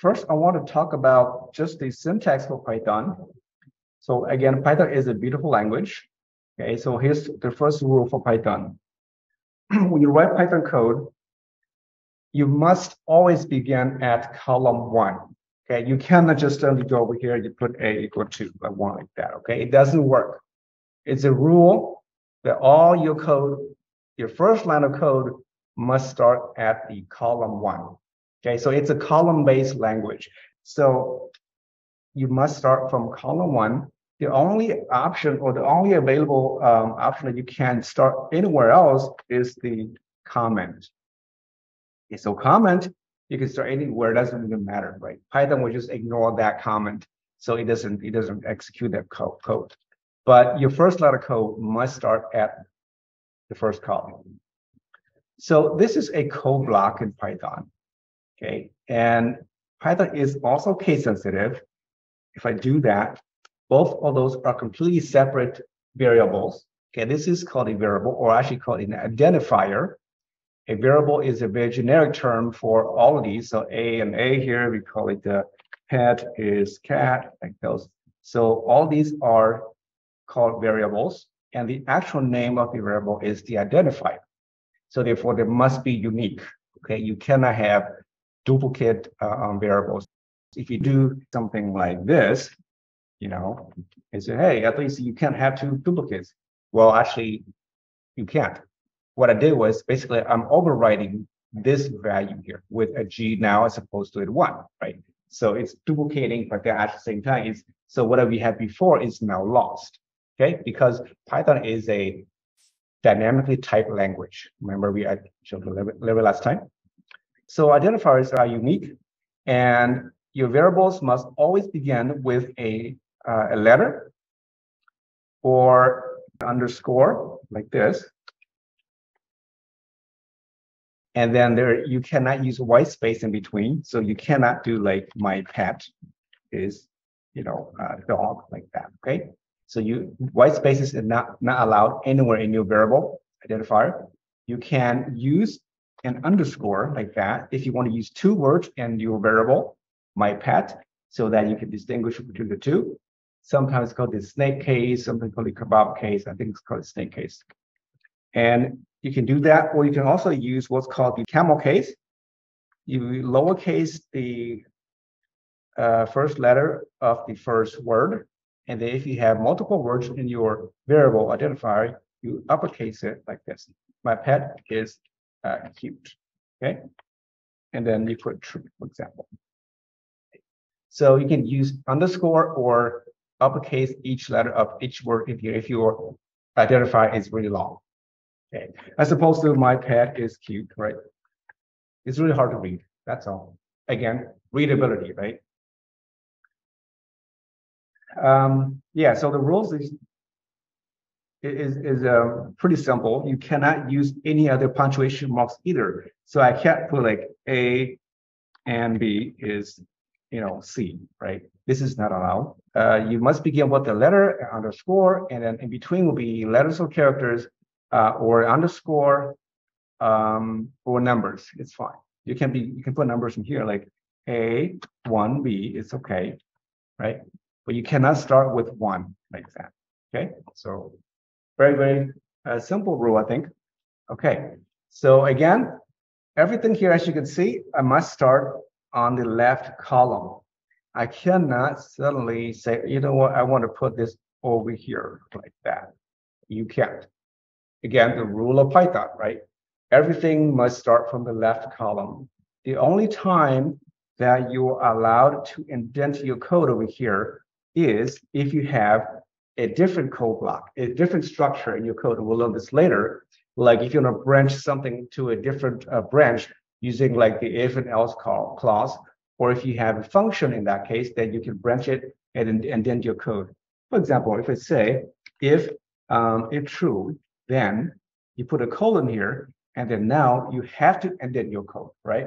First, I want to talk about just the syntax for Python. So again, Python is a beautiful language. Okay, so here's the first rule for Python. When you write Python code, you must always begin at column 1. Okay, you cannot just only go over here, you put A equal to 1 like that. Okay, it doesn't work. It's a rule that all your code, your first line of code must start at the column 1. Okay, so it's a column-based language. So you must start from column 1. The only option or the only available option that you can start anywhere else is the comment. Okay, so comment, you can start anywhere, it doesn't even matter, right? Python will just ignore that comment, so it doesn't execute that code. But your first line of code must start at the first column. So this is a code block in Python. Okay, and Python is also case sensitive. If I do that, both of those are completely separate variables. Okay, this is called a variable, or actually called an identifier. A variable is a very generic term for all of these. So A and A here, we call it the pet is cat, like those. So all these are called variables, and the actual name of the variable is the identifier. So therefore, they must be unique. Okay, you cannot have duplicate variables. If you do something like this, you know, and say, hey, at least you can't have two duplicates. Well, actually, you can't. What I did was basically I'm overwriting this value here with a G now as opposed to a 1, right? So it's duplicating, but then at the same time, it's, so whatever we had before is now lost, okay? Because Python is a dynamically typed language. Remember, we showed a little bit last time. So identifiers are unique, and your variables must always begin with a letter or underscore like this. And then there you cannot use white space in between. So you cannot do like my pet is, you know, dog like that. Okay. So you white spaces is not allowed anywhere in your variable identifier. You can use an underscore like that if you want to use two words in your variable, my pet, so that you can distinguish between the two. Sometimes it's called the snake case, sometimes called the kebab case. I think it's called the snake case. And you can do that, or you can also use what's called the camel case. You lowercase the first letter of the first word. And then if you have multiple words in your variable identifier, you uppercase it like this. My pet is cute, okay? And then you put true, for example. So you can use underscore or uppercase each letter of each word if your identifier is really long. Okay, as opposed to my pet is cute, right? It's really hard to read, that's all. Again, readability, right? Yeah, so the rules is pretty simple. You cannot use any other punctuation marks either. So I can't put like A and B is, you know, C, right? This is not allowed. You must begin with the letter, underscore, and then in between will be letters or characters or underscore or numbers. It's fine. You can put numbers in here like A, 1, B, it's okay, right? But you cannot start with 1 like that, okay? So very, very simple rule, I think. Okay, so again, everything here, as you can see, I must start on the left column. I cannot suddenly say, you know what, I want to put this over here like that. You can't. Again, the rule of Python, right? Everything must start from the left column. The only time that you're allowed to indent your code over here is if you have a different code block, a different structure in your code, and we'll learn this later. Like if you want to branch something to a different branch using like the if and else clause, or if you have a function in that case, then you can branch it and indent your code. For example, if I say, if true, then you put a colon here, and then now you have to indent your code, right?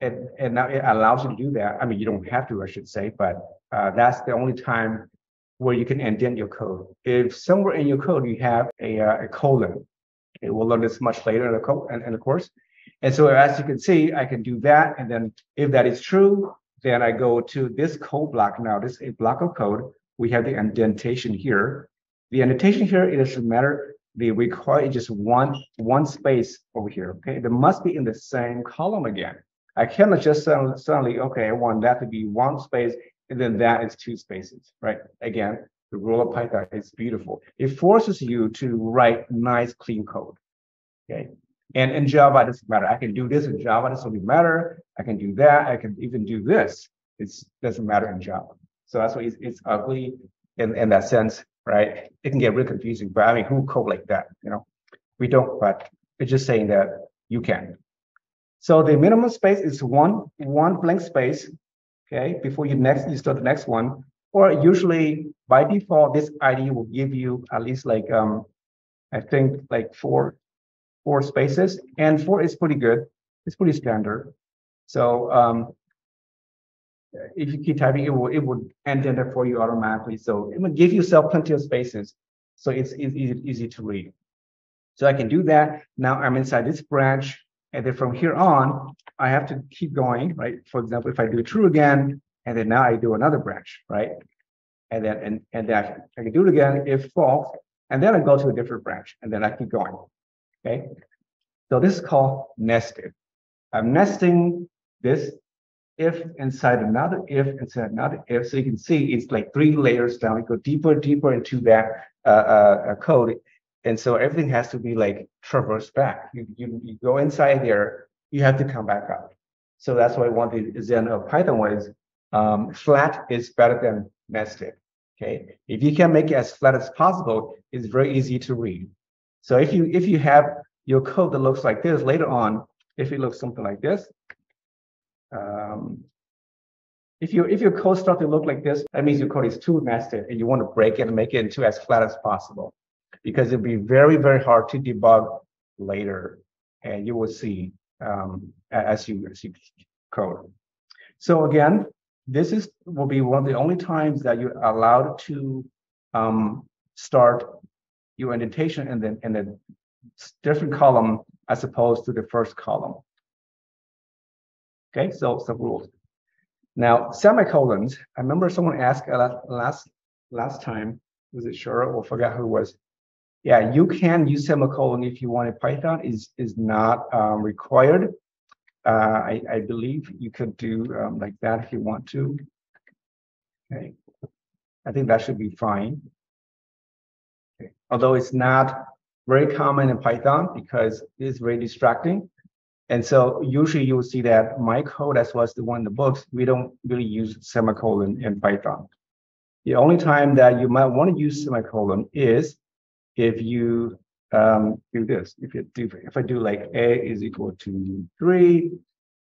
And now it allows you to do that. I mean, you don't have to, I should say, but that's the only time where you can indent your code. If somewhere in your code you have a colon, okay, we'll learn this much later in the course. And so as you can see, I can do that. And then if that is true, Then I go to this code block now. This is a block of code. We have the indentation here. The annotation here, it doesn't matter. They require just one space over here. Okay, they must be in the same column again. I cannot just suddenly, okay, I want that to be one space, and then that is two spaces, right? Again, the rule of Python is beautiful. It forces you to write nice, clean code. Okay, and in Java, it doesn't matter. I can do this in Java, it doesn't matter. I can do that. I can even do this. It doesn't matter in Java. So that's why it's ugly in that sense. Right, it can get really confusing, but I mean, who code like that? You know, we don't. But it's just saying that you can. So the minimum space is one blank space. Okay, before you start the next one, or usually by default, this IDE will give you at least like I think like four spaces, and four is pretty good. It's pretty standard. So if you keep typing, it would indent it for you automatically. So it would give yourself plenty of spaces. So it's easy to read. So I can do that. Now I'm inside this branch. And then from here on, I have to keep going, right? For example, if I do true again, and then now I do another branch, right? And then I can do it again if false, and then I go to a different branch, and then I keep going. Okay. So this is called nested. I'm nesting this if inside another if inside another if. So you can see it's like three layers down. We go deeper and deeper into that code, and so everything has to be like traversed back. You go inside there, you have to come back up. So that's why one thing is in Python was flat is better than nested. Okay, if you can make it as flat as possible, it's very easy to read. So if you have your code that looks like this later on, if it looks something like this. If your code starts to look like this, that means your code is too nested and you want to break it and make it into as flat as possible, because it'll be very, very hard to debug later. And you will see as you code. So again, this will be one of the only times that you're allowed to start your indentation and then in a different column as opposed to the first column. Okay, so some rules. Now, semicolons. I remember someone asked last time, was it Cheryl or forgot who it was? Yeah, you can use semicolon if you want in Python. Is not required. I believe you could do like that if you want to. Okay, I think that should be fine. Okay. Although it's not very common in Python because it is very distracting. And so usually you will see that my code, as well as the one in the books, we don't really use semicolon in Python. The only time that you might want to use semicolon is if you do this. If I do like A is equal to 3,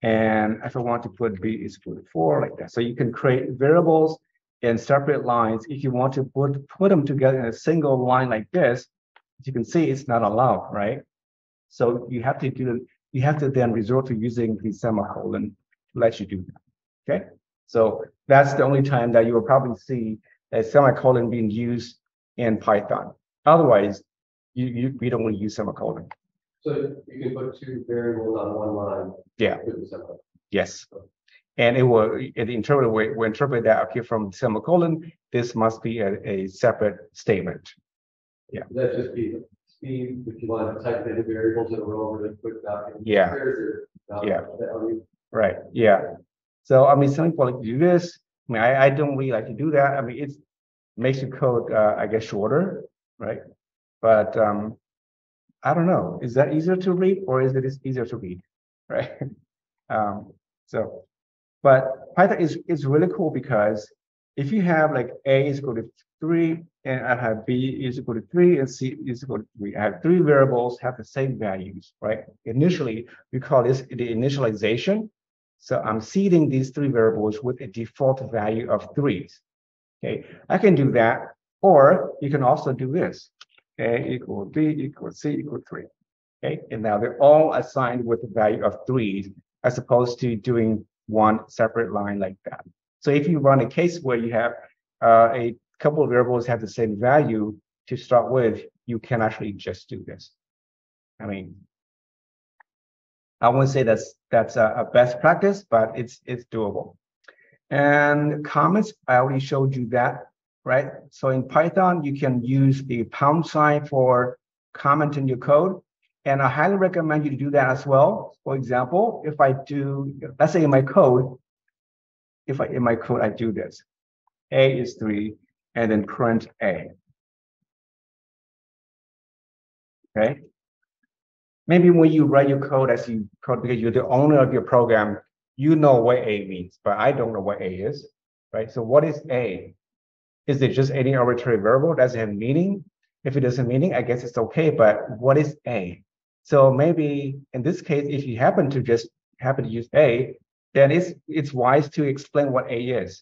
and if I want to put B is equal to 4, like that. So you can create variables in separate lines. If you want to put them together in a single line like this, as you can see, it's not allowed, right? So you have to then resort to using the semicolon to let you do that. Okay, so that's the only time that you will probably see a semicolon being used in Python. Otherwise, we don't want to use semicolon. So you can put two variables on one line. Yeah. Yes, and it will. The interpreter will interpret that. Okay, from semicolon, this must be a separate statement. Yeah. That just be. If you want to type in the variables in a row and then put it out. Yeah. Yeah. Right. Yeah. So I mean, some people like to do this. I mean, I don't really like to do that. I mean, it makes your code, I guess, shorter, right? But I don't know. Is that easier to read or is it easier to read, right? But Python is really cool because if you have like A is equal to 3, and I have B is equal to 3, and C is equal to 3. I have three variables have the same values, right? Initially, we call this the initialization. So I'm seeding these three variables with a default value of 3. Okay, I can do that, or you can also do this. A equal B equal C equal 3. Okay, and now they're all assigned with a value of 3, as opposed to doing one separate line like that. So if you run a case where you have a couple of variables have the same value to start with, you can actually just do this. I mean, I wouldn't say that's a best practice, but it's doable. And comments, I already showed you that, right? So in Python, you can use the # for comment in your code. And I highly recommend you to do that as well. For example, if I do, let's say in my code, I do this, A is 3, and then print A. Okay. Maybe when you write your code as you code, because you're the owner of your program, you know what A means, but I don't know what A is, right? So what is A? Is it just any arbitrary variable? Does it have meaning? If it doesn't have meaning, I guess it's okay, but what is A? So maybe in this case, if you happen to use A, then it's wise to explain what A is.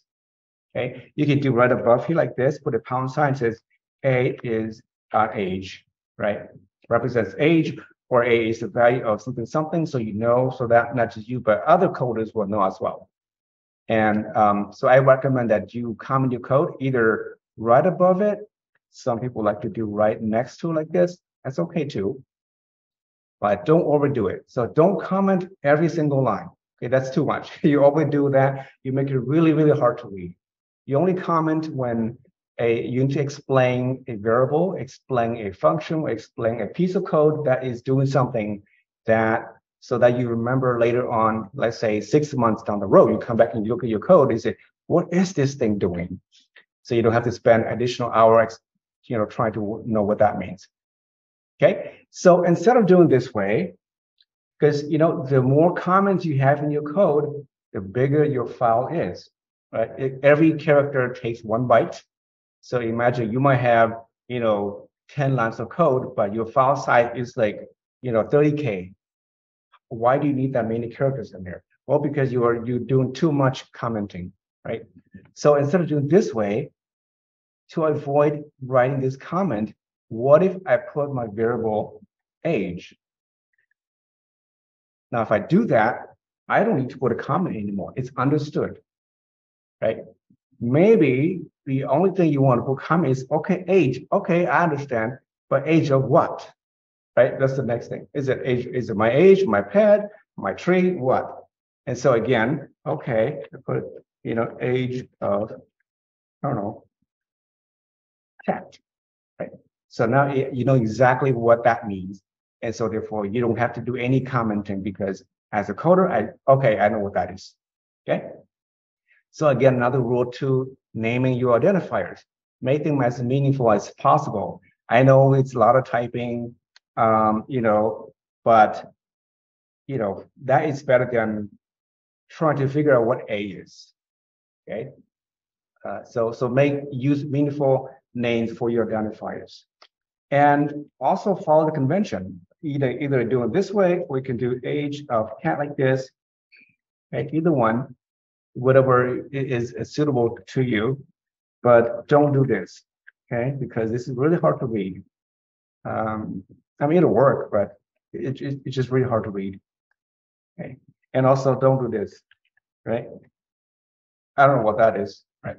Okay, you can do right above here like this, put a # says A is age, right? Represents age, or A is the value of something, something, so you know, so that not just you, but other coders will know as well. And so I recommend that you comment your code either right above it. Some people like to do right next to like this. That's okay too, but don't overdo it. So don't comment every single line. Okay, that's too much. You overdo that, you make it really, really hard to read. You only comment when you need to explain a variable, explain a function, explain a piece of code that is doing something, that so that you remember later on, let's say 6 months down the road, you come back and you look at your code and say, what is this thing doing? So you don't have to spend additional hours, you know, trying to know what that means. Okay, so instead of doing this way, because you know, the more comments you have in your code, the bigger your file is, right? Every character takes 1 byte. So imagine you might have, you know, 10 lines of code, but your file size is like, you know, 30K. Why do you need that many characters in there? Well, because you're doing too much commenting, right? So instead of doing this way, to avoid writing this comment, what if I put my variable age? Now, if I do that, I don't need to put a comment anymore. It's understood, right? Maybe the only thing you want to put comment is, okay, age, okay, I understand, but age of what, right? That's the next thing. Is it age? Is it my age, my pet, my tree, what? And so again, okay, I put, you know, age of, I don't know, pet, right? So now you know exactly what that means. And so therefore you don't have to do any commenting, because as a coder, I know what that is, okay? So again, another rule to naming your identifiers. Make them as meaningful as possible. I know it's a lot of typing, you know, but you know, that is better than trying to figure out what A is, okay? So use meaningful names for your identifiers. And also follow the convention, either do it this way, or you can do age of cat like this, right? Either one, whatever is suitable to you, but don't do this, okay? Because this is really hard to read. I mean, it'll work, but it's just really hard to read, okay? And also don't do this, right? I don't know what that is, right?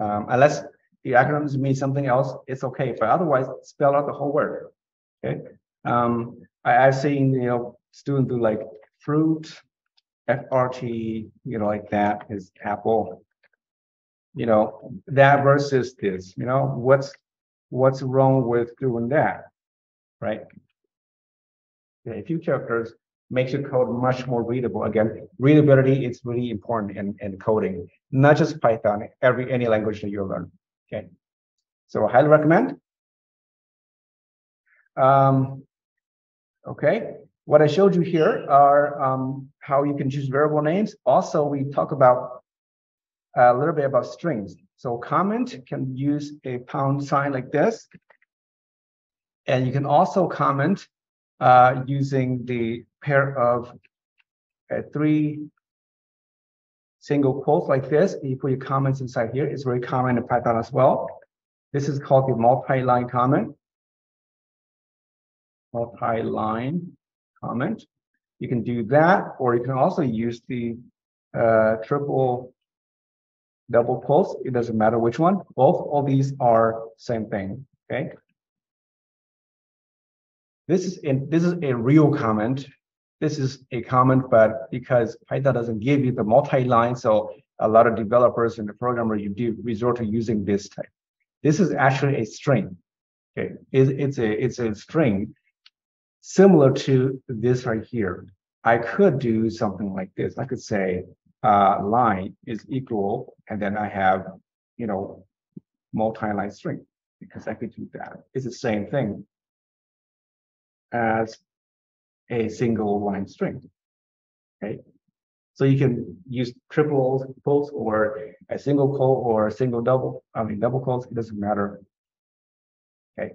Unless the acronyms mean something else, it's okay, but otherwise spell out the whole word, okay? I've seen, you know, students do like fruit, FRT, you know, like that is apple, you know, that versus this, you know, what's wrong with doing that, right? Okay, a few characters makes your code much more readable. Again, readability is really important in coding, not just Python, any language that you learn. Okay, so I highly recommend. Okay, what I showed you here are how you can choose variable names. Also, we talk about a little bit about strings. So comment can use a # like this. And you can also comment using the pair of 3 single quotes like this. You put your comments inside here. It's very common in Python as well. This is called the multi-line comment. Multi-line comment. You can do that, or you can also use the double quotes. It doesn't matter which one. Both, all these are same thing, okay? This is a real comment. This is a comment, but because Python doesn't give you the multi-line, so a lot of developers and the programmer, you do resort to using this type. This is actually a string. Okay, it's a string similar to this right here. I could do something like this. I could say line is equal, and then I have, you know, multi-line string, because I could do that. It's the same thing as a single line string. Okay, so you can use triple quotes or a single quote or a single double. I mean double quotes. It doesn't matter. Okay.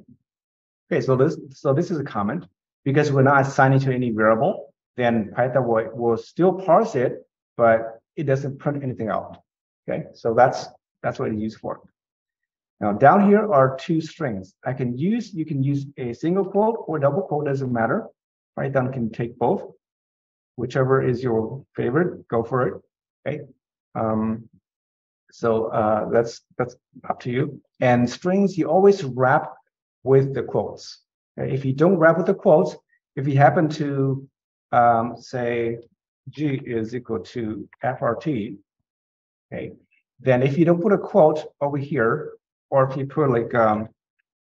Okay. So this is a comment, because we're not assigning to any variable. Then Python will still parse it, but it doesn't print anything out. Okay. So that's what it's used for. Now down here are two strings. You can use a single quote or double quote, doesn't matter. Python can take both, whichever is your favorite, go for it. Okay. That's up to you. And strings, you always wrap with the quotes. Okay? If you don't wrap with the quotes, if you happen to say G is equal to FRT, okay, then if you don't put a quote over here, or if you put like,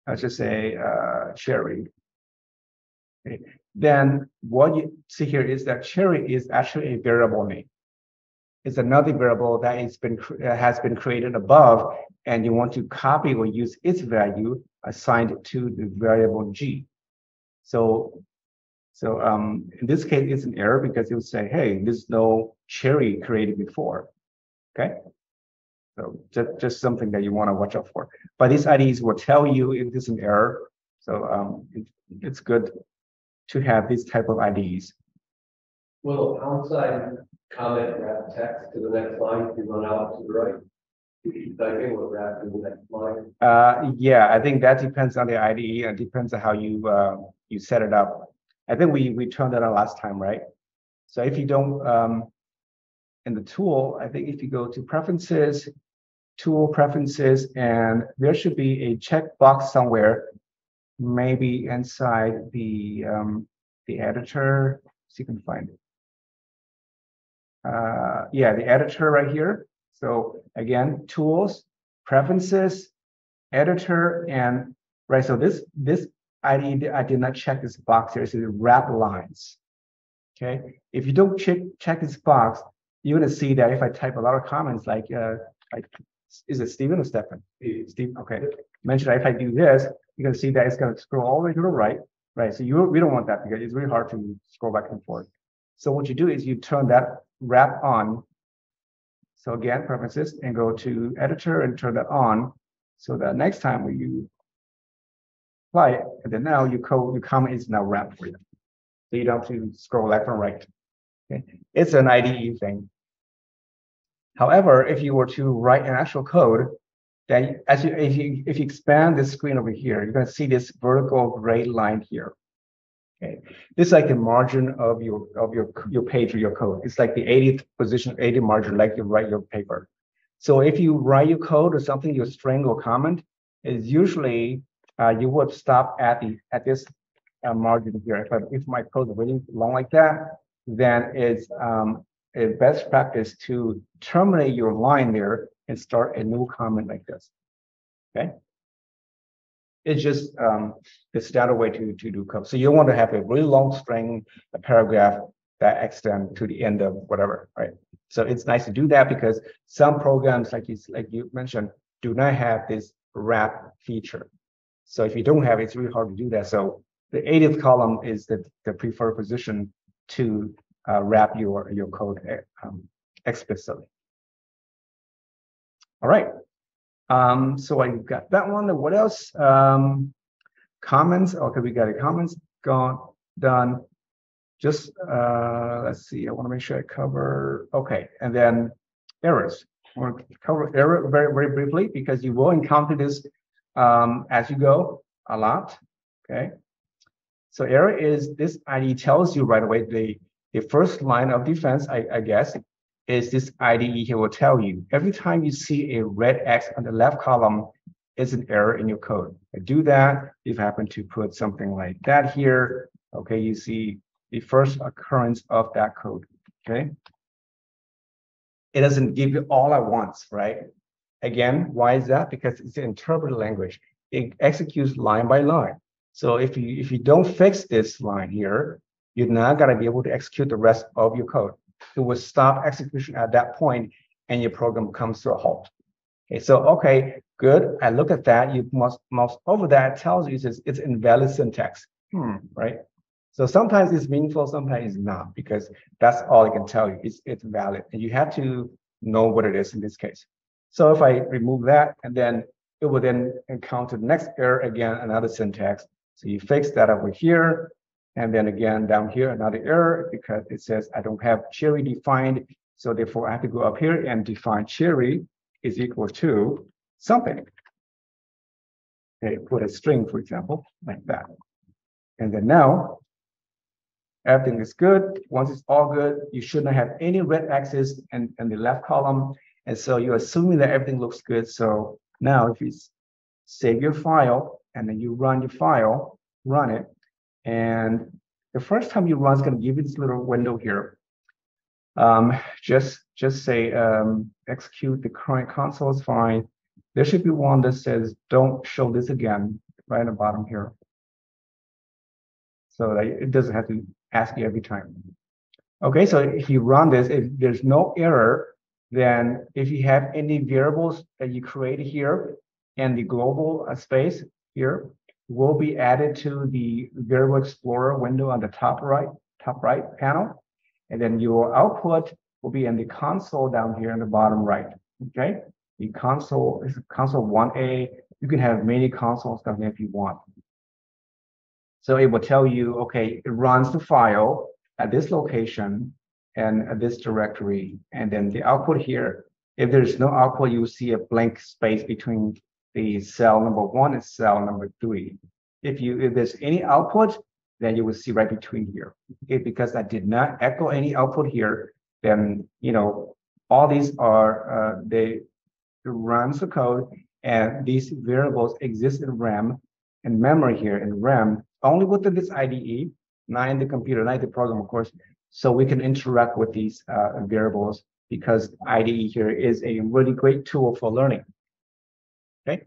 let's just say cherry, okay, then what you see here is that cherry is actually a variable name. It's another variable that has been created above, and you want to copy or use its value assigned to the variable G. So in this case, it's an error, because it would say, hey, there's no cherry created before. Okay. So just something that you want to watch out for. But these IDEs will tell you if there's an error. So it's good to have these type of IDs. Well, outside comment wrap text to the next line, if you run out to the right, you type in what wrap to the next line. Yeah, I think that depends on the IDE, and depends on how you set it up. I think we turned that on last time, right? So if you don't in the tool, I think if you go to preferences, tool preferences, and there should be a checkbox somewhere, maybe inside the editor, so you can find it. Yeah, the editor right here. So again, tools, preferences, editor, and right. So this I did not check this box here. It says wrap lines. Okay, if you don't check this box, you're gonna see that if I type a lot of comments, like is it Steven or Stefan? Steve. Okay, mention that if I do this, you're going to see that it's going to scroll all the way to the right, right? So we don't want that, because it's really hard to scroll back and forth. So what you do is you turn that wrap on. So again, preferences, and go to editor and turn that on, so that next time when you apply it, and then now your comment is now wrapped for you. So you don't have to scroll left and right. Okay, it's an IDE thing. However, if you were to write an actual code, then if you expand this screen over here, you're going to see this vertical gray line here. Okay, this is like the margin of your page or your code. It's like the 80th position, 80th margin, like you write your paper. So if you write your code or something, your string or comment, is usually you would stop at this margin here. If my code is really long like that, then it's a best practice to terminate your line there and start a new comment like this. Okay, it's just the standard way to do code. So you want to have a really long string, a paragraph that extends to the end of whatever, right? So it's nice to do that, because some programs, like you mentioned, do not have this wrap feature. So if you don't have it, it's really hard to do that. So the 80th column is the preferred position to wrap your code explicitly. All right, so I've got that one. What else? Comments. Okay, we got a comments gone, done. Just let's see. I want to make sure I cover. Okay, and then errors. I want to cover error very, very briefly, because you will encounter this as you go a lot. Okay, so error is this IDE tells you right away the first line of defense, I guess. Is this IDE here will tell you every time you see a red X on the left column, it's an error in your code. I do that. If I happen to put something like that here, okay, you see the first occurrence of that code. Okay, it doesn't give you all at once, right? Again, why is that? Because it's an interpreted language. It executes line by line. So if you don't fix this line here, you're not going to be able to execute the rest of your code. It will stop execution at that point, and your program comes to a halt. Okay, so okay, good. I look at that. You mouse over that. It tells you it's invalid syntax, right? So sometimes it's meaningful, sometimes it's not, because that's all it can tell you. It's valid, and you have to know what it is in this case. So if I remove that, and then it will then encounter the next error again, another syntax. So you fix that over here, and then again down here another error because it says I don't have cherry defined. So therefore I have to go up here and define cherry is equal to something. Okay, put a string for example like that, and then now. Everything is good. Once it's all good, you should not have any red axis in the left column. And so you're assuming that everything looks good. So now if you save your file and then you run your file, run it. And the first time you run, it's going to give you this little window here. Just say, execute the current console is fine. There should be one that says, don't show this again, right at the bottom here. So that it doesn't have to ask you every time. Okay, so if you run this, if there's no error, then if you have any variables that you create here and the global space here will be added to the variable explorer window on the top right panel. And then your output will be in the console down here in the bottom right. Okay, the console is console 1A. You can have many consoles down here if you want. So it will tell you, okay, it runs the file at this location and at this directory. And then the output here, if there's no output, you will see a blank space between the cell number 1 and cell number 3. If there's any output, then you will see right between here. Okay, because I did not echo any output here, then, you know, all these are, they run the code and these variables exist in RAM and memory here in RAM. Only within this IDE, not in the computer, not in the program, of course. So we can interact with these variables because IDE here is a really great tool for learning. Okay.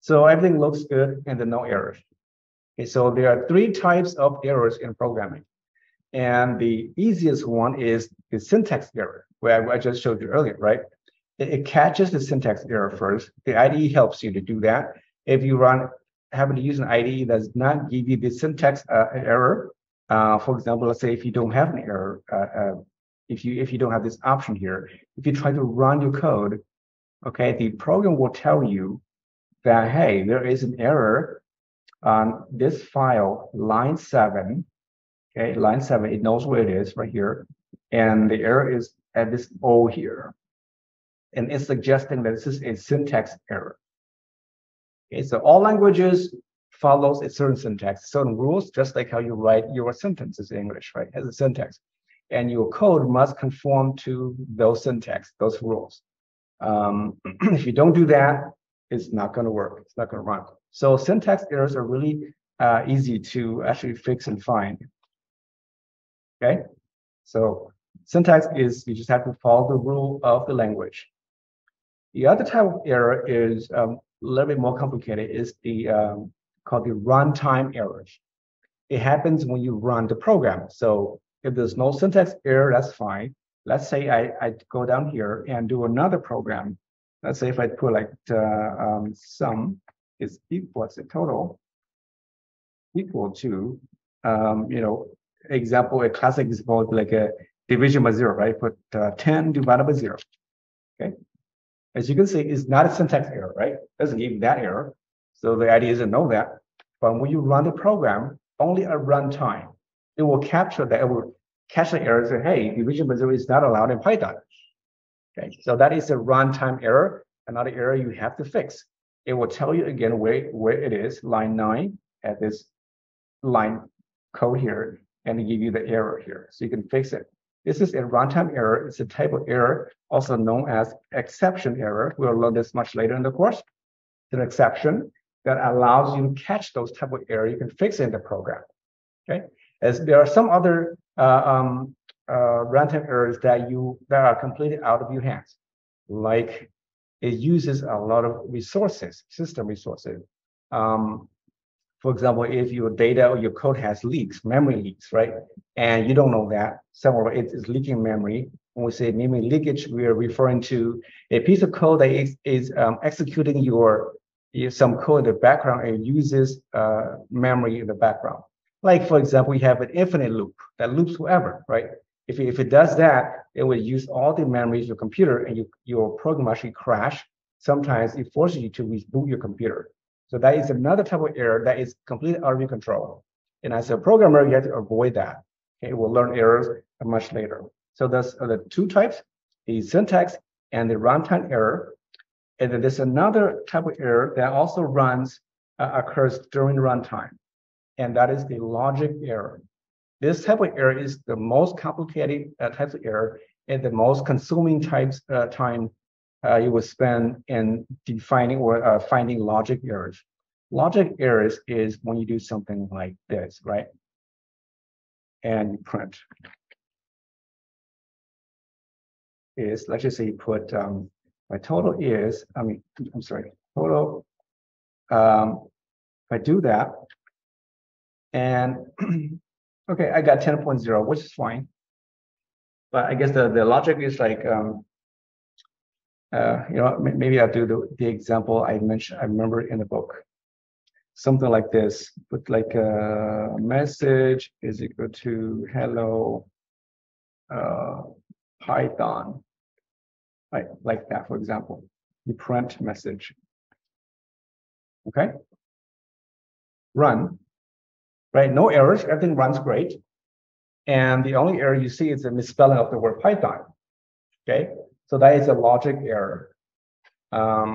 So everything looks good and there are no errors. Okay, so there are 3 types of errors in programming. And the easiest one is the syntax error, where I just showed you earlier, right? It catches the syntax error first. The IDE helps you to do that. If you happen to use an IDE that does not give you the syntax error, for example, let's say if you don't have an error, if you don't have this option here, if you try to run your code, okay, the program will tell you that, hey, there is an error on this file, line 7, okay, line 7, it knows where it is right here, and the error is at this O here, and it's suggesting that this is a syntax error. Okay, so all languages follows a certain syntax, certain rules, just like how you write your sentences in English, right? As a syntax, and your code must conform to those syntax, those rules. If you don't do that, it's not going to work. It's not going to run. So syntax errors are really easy to actually fix and find. Okay, so syntax is you just have to follow the rule of the language. The other type of error is a little bit more complicated, is the called the runtime errors. It happens when you run the program. So if there's no syntax error, that's fine. Let's say I go down here and do another program. Let's say if I put like sum is equals a total equal to you know, example, a classic example like a division by 0, right? Put 10 divided by 0. Okay. As you can see, it's not a syntax error, right? It doesn't give you that error. So the IDE doesn't know that. But when you run the program, only at runtime, it will capture that. It will catch the error and say, hey, division by 0 is not allowed in Python. Okay, so that is a runtime error, another error you have to fix. It will tell you again where it is, line 9 at this line code here, and give you the error here. So you can fix it. This is a runtime error. It's a type of error, also known as exception error. We'll learn this much later in the course. It's an exception that allows you to catch those type of error. You can fix it in the program. Okay. As there are some other runtime errors that are completely out of your hands. Like it uses a lot of resources, system resources. For example, if your data or your code has leaks, memory leaks, right? And you don't know that, some of it is leaking memory. When we say memory leakage, we are referring to a piece of code that is executing some code in the background and uses memory in the background. Like, for example, we have an infinite loop that loops forever, right? If it does that, it will use all the memory of your computer and your program actually crash. Sometimes it forces you to reboot your computer. So that is another type of error that is completely out of your control. And as a programmer, you have to avoid that. Okay, we'll learn errors much later. So those are the two types, the syntax and the runtime error. And then there's another type of error that also occurs during runtime, and that is the logic error. This type of error is the most complicated types of error and the most consuming time you will spend in defining or finding logic errors. Logic errors is when you do something like this, right? And you print. Let's just say you put my total is, total. If I do that, and okay, I got 10.0, which is fine. But I guess the logic is like, maybe I'll do the example I remember in the book, something like this. But like a message is equal to hello Python, right? Like that, for example, you print message. Okay, run. Right, no errors, everything runs great. And the only error you see is a misspelling of the word Python. Okay, so that is a logic error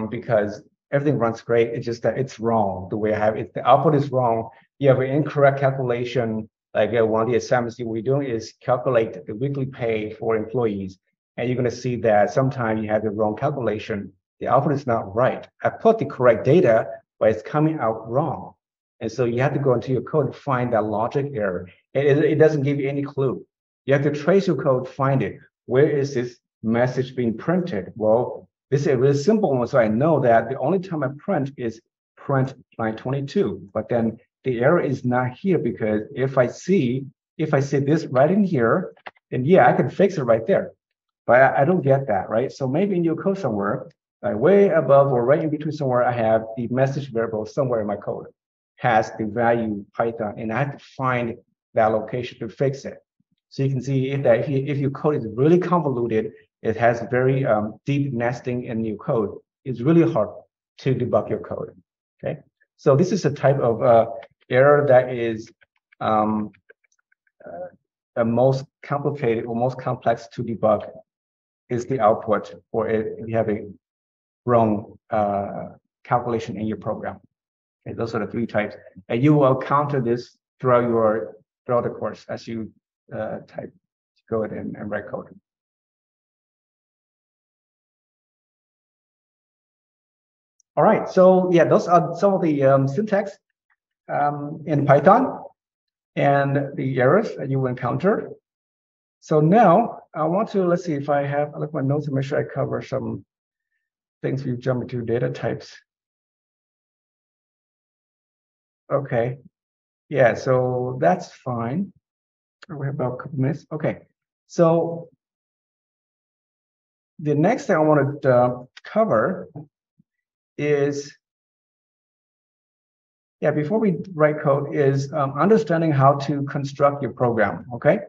because everything runs great. It's just that it's wrong the way I have it. The output is wrong. You have an incorrect calculation. Like one of the assignments we're doing is calculate the weekly pay for employees. And you're going to see that sometimes you have the wrong calculation. The output is not right. I put the correct data, but it's coming out wrong. And so you have to go into your code and find that logic error. It doesn't give you any clue. You have to trace your code, find it. Where is this message being printed? Well, this is a really simple one. So I know that the only time I print is print line 22. But then the error is not here because if I see this right in here, then yeah, I can fix it right there. But I don't get that, right? So maybe in your code somewhere, like way above or right in between somewhere, I have the message variable somewhere in my code. Has the value Python, and I have to find that location to fix it. So you can see if your code is really convoluted, it has very deep nesting in your code. It's really hard to debug your code. Okay, so this is a type of error that is the most complicated or most complex to debug. Is the output, or if you have a wrong calculation in your program. Okay, those are the three types, and you will encounter this throughout the course as you type code and write code. All right, so yeah, those are some of the syntax in Python and the errors that you will encounter. So now I want to let's see if I have I look at my notes to make sure I cover some things. We jump into data types. Okay, yeah, so that's fine. We have about a couple minutes. Okay, so the next thing I want to cover is, yeah, before we write code is understanding how to construct your program, okay?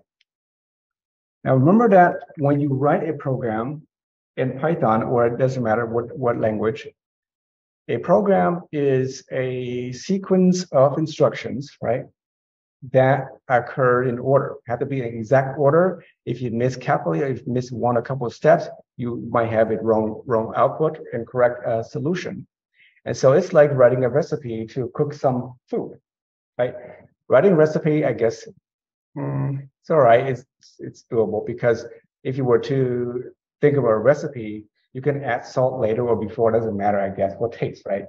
Now remember that when you write a program in Python, or it doesn't matter what language, a program is a sequence of instructions, right, that occur in order. Have to be in exact order. If you miscalculate, or if you miss one a couple of steps, you might have a wrong output and correct solution. And so it's like writing a recipe to cook some food, right? Writing a recipe, I guess, it's all right. It's doable because if you were to think about a recipe, you can add salt later or before, it doesn't matter, I guess, what taste, right?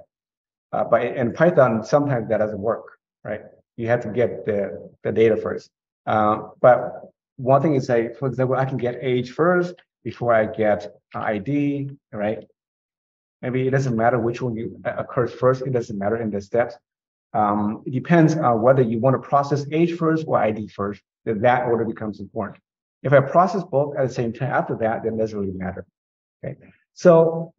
But in Python, sometimes that doesn't work, right? You have to get the data first. But one thing is, say, for example, I can get age first before I get ID, right? Maybe it doesn't matter which one you occurs first. It doesn't matter in the steps. It depends on whether you want to process age first or ID first. Then that order becomes important. If I process both at the same time after that, then it doesn't really matter. Okay. So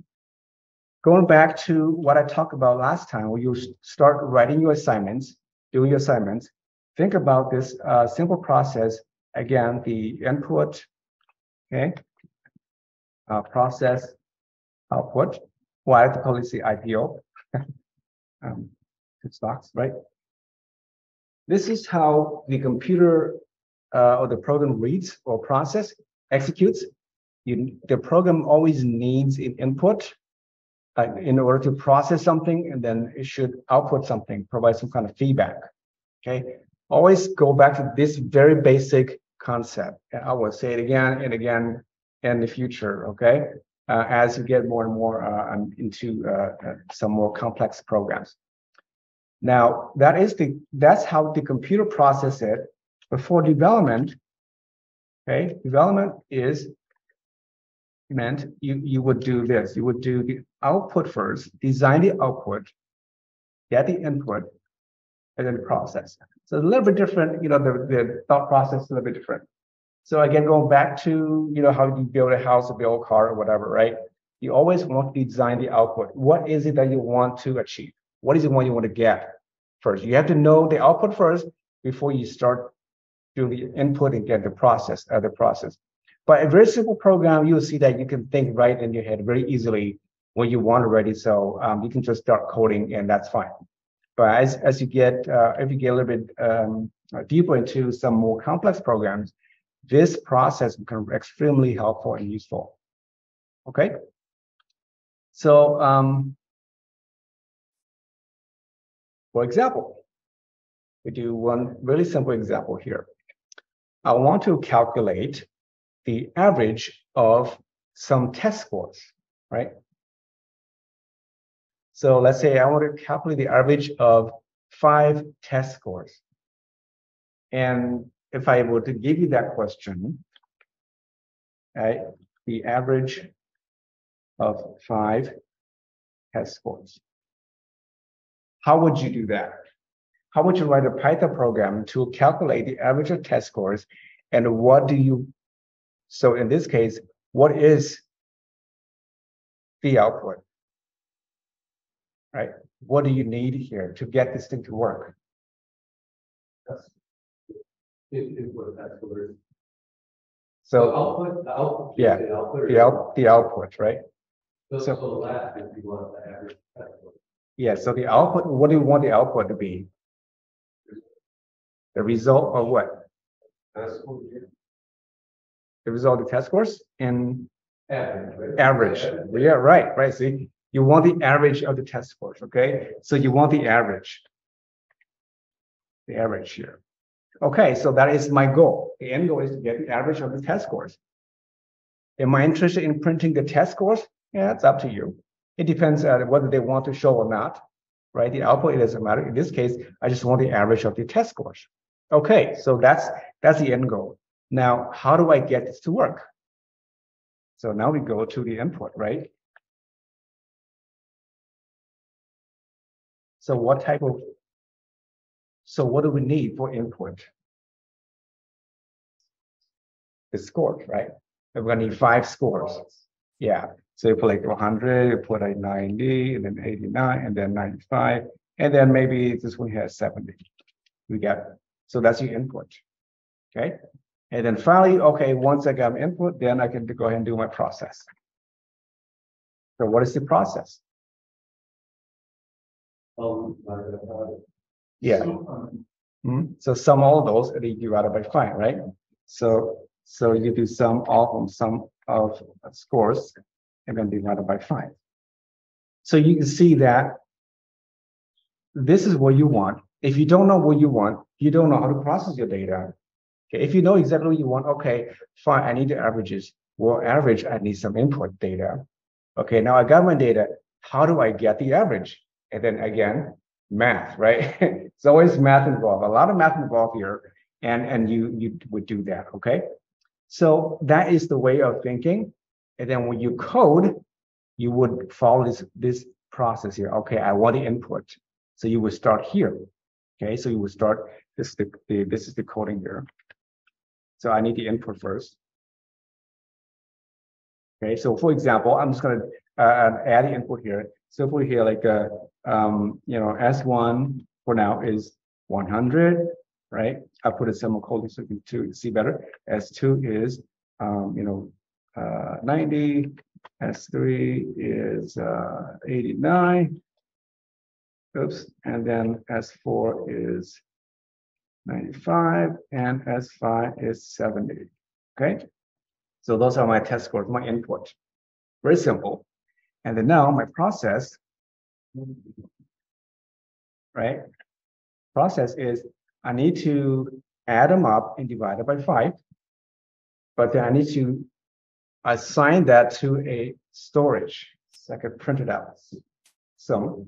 going back to what I talked about last time, when you start writing your assignments, doing your assignments, think about this simple process. Again, the input, okay, process, output. Well, I have to probably say IPO. It stocks, right? This is how the computer or the program reads or process, executes. The program always needs an input in order to process something, and then it should output something, provide some kind of feedback. Okay, always go back to this very basic concept, and I will say it again and again in the future. Okay, as you get more and more into some more complex programs. Now that's how the computer processes it. But for development, okay, development is meant you would do this. You would do the output first, design the output, get the input, and then process. So a little bit different, you know, the thought process is a little bit different. So again, going back to, you know, how you build a house or build a car or whatever, right? You always want to design the output. What is it that you want to achieve? What is the one you want to get first? You have to know the output first before you start doing the input and get the process of the process. But a very simple program, you'll see that you can think right in your head very easily when you want already. So you can just start coding and that's fine. But as you get, if you get a little bit deeper into some more complex programs, this process becomes extremely helpful and useful. Okay. So, for example, we do one really simple example here. I want to calculate the average of some test scores, right? So let's say I want to calculate the average of 5 test scores. And if I were to give you that question, the average of 5 test scores, how would you do that? How would you write a Python program to calculate the average of test scores? And what do you, so in this case, what is the output, right? What do you need here to get this thing to work? So output, the output, yeah, the output, right? So last, if you want the average test score. Yeah, so the output, what do you want the output to be? The result of what? The result of the test scores and average. Yeah, right. See, you want the average of the test scores, okay? So you want the average here. Okay, so that is my goal. The end goal is to get the average of the test scores. Am I interested in printing the test scores? Yeah, it's up to you. It depends on whether they want to show or not, right? The output, it doesn't matter. In this case, I just want the average of the test scores. Okay, so that's the end goal. Now, how do I get this to work? So now we go to the input, right? So what do we need for input? The score, right? We're gonna need 5 scores. Yeah. So you put like 100, you put like 90, and then 89, and then 95, and then maybe this one has 70. We got it. So that's your input, okay? And then finally, okay, once I got my input, then I can go ahead and do my process. So what is the process? Yeah. So sum all of those, and you divide it by 5, right? So you do sum of scores. And then divided by 5. So you can see that this is what you want. If you don't know what you want, you don't know how to process your data. Okay, if you know exactly what you want, okay, fine, I need the averages. Well, average, I need some input data. Okay, now I got my data. How do I get the average? And then again, math, right? It's always math involved. A lot of math involved here. and you would do that, okay? So that is the way of thinking. And then when you code, you would follow this process here. Okay, I want the input. So you would start here. Okay, so you would start, this is the coding here. So I need the input first. Okay, so for example, I'm just gonna add the input here. So for here, like, you know, S1 for now is 100, right? I put a semicolon so you can see better. S2 is, 90. S3 is 89. Oops. And then S4 is 95. And S5 is 70. Okay. So those are my test scores, my input. Very simple. And then now my process, right? Process is I need to add them up and divide it by 5. But then I need to assign that to a storage so I can print it out. So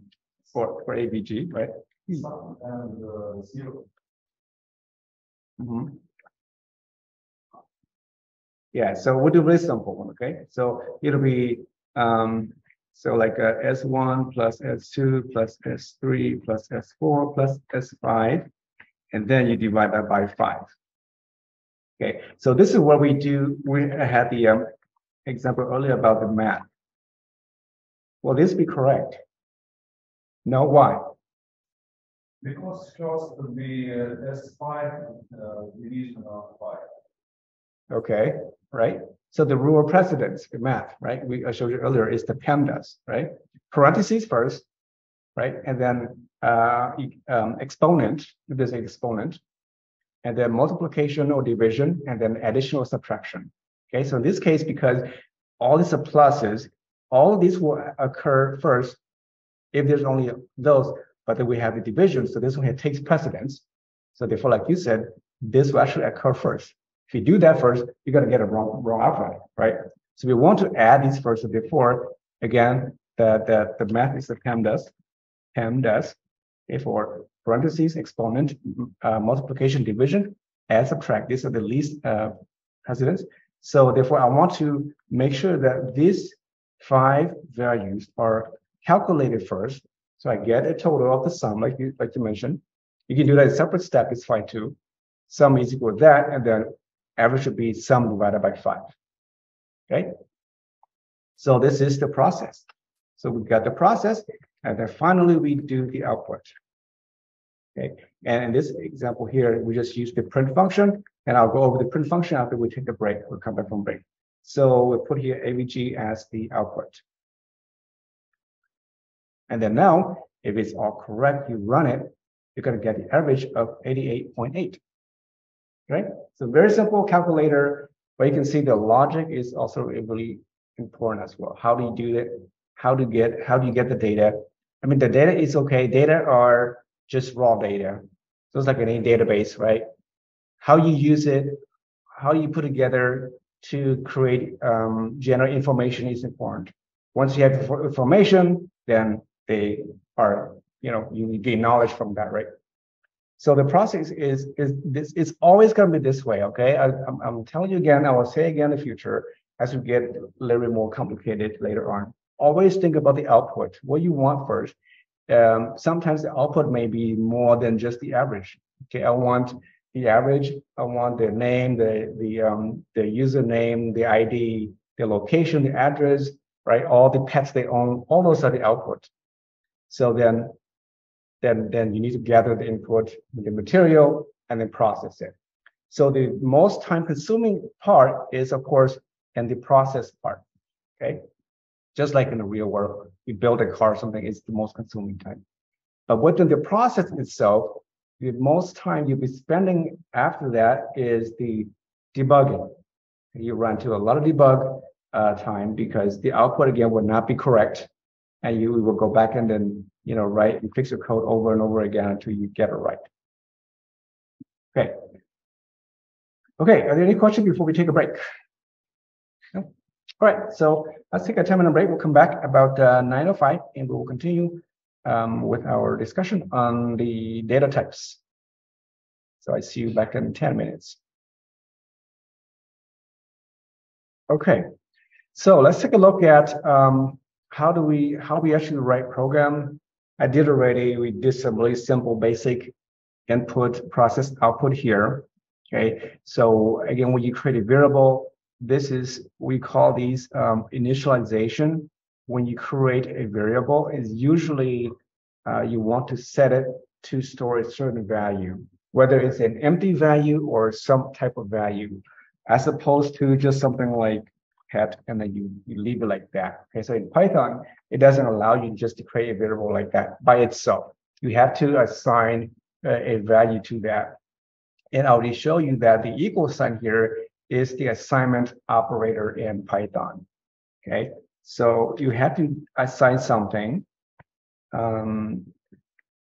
for AVG, right? And zero. Mm-hmm. Yeah, so we'll do a really simple one, okay? So it'll be, so like S1 plus S2 plus S3 plus S4 plus S5, and then you divide that by 5. Okay, so this is what we do. We had the example earlier about the math. Will this be correct? No, why? Because clause will be S5 division of 5. Okay, right? So the rule of precedence in math, right? I showed you earlier is the PEMDAS, right? Parentheses first, right? And then exponent, if there's an exponent, and then multiplication or division, and then additional subtraction. Okay, so in this case, because all these are pluses, all these will occur first if there's only those, but then we have the division, so this one here takes precedence. So therefore, like you said, this will actually occur first. If you do that first, you're gonna get a wrong outcome, right? So we want to add these first, so therefore, again, the math is the PEMDAS, okay, for parentheses, exponent, multiplication, division, add, subtract. These are the least precedence. So therefore, I want to make sure that these 5 values are calculated first. So I get a total of the sum, like you mentioned. You can do that in a separate step, it's fine too. Sum is equal to that, and then average should be sum divided by 5. Okay? So this is the process. So we've got the process, and then finally we do the output. Okay, and in this example here, we just use the print function, and I'll go over the print function after we take a break. We'll come back from break. So we'll put here AVG as the output. And then now, if it's all correct, you run it, you're going to get the average of 88.8. Right? So very simple calculator, but you can see the logic is also really important as well. How do you do it? How do you get the data? I mean, the data is okay. Data are just raw data. So it's like any database, right? How you use it, how you put together to create, generate information is important. Once you have information, then they are, you gain knowledge from that, right? So the process is this. It's always going to be this way, okay? I'm telling you again, I will say again in the future, as we get a little bit more complicated later on, always think about the output, what you want first. Sometimes the output may be more than just the average. Okay, I want the average, I want the name, the username, the ID, the location, the address, right? All the pets they own, all those are the output. So then you need to gather the input, the material, and then process it. So the most time-consuming part is, of course, in the process part, okay? Just like in the real world, you build a car or something, it's the most consuming time. But within the process itself, the most time you'll be spending after that is the debugging. You run into a lot of debug time because the output, again, will not be correct. And you will go back and then, write and fix your code over and over again until you get it right. Okay. Okay, are there any questions before we take a break? All right, so let's take a 10-minute break. We'll come back about 9:05, and we will continue with our discussion on the data types. So I see you back in 10 minutes. Okay, so let's take a look at how we actually write program. I did already, we did some really simple basic input process output here. Okay, so again, when you create a variable, this is, we call these initialization. When you create a variable, is usually you want to set it to store a certain value, whether it's an empty value or some type of value, as opposed to just something like head, and then you leave it like that. Okay, so in Python, it doesn't allow you just to create a variable like that by itself. You have to assign a value to that. And I already show you that the equal sign here is the assignment operator in Python. Okay, so you have to assign something.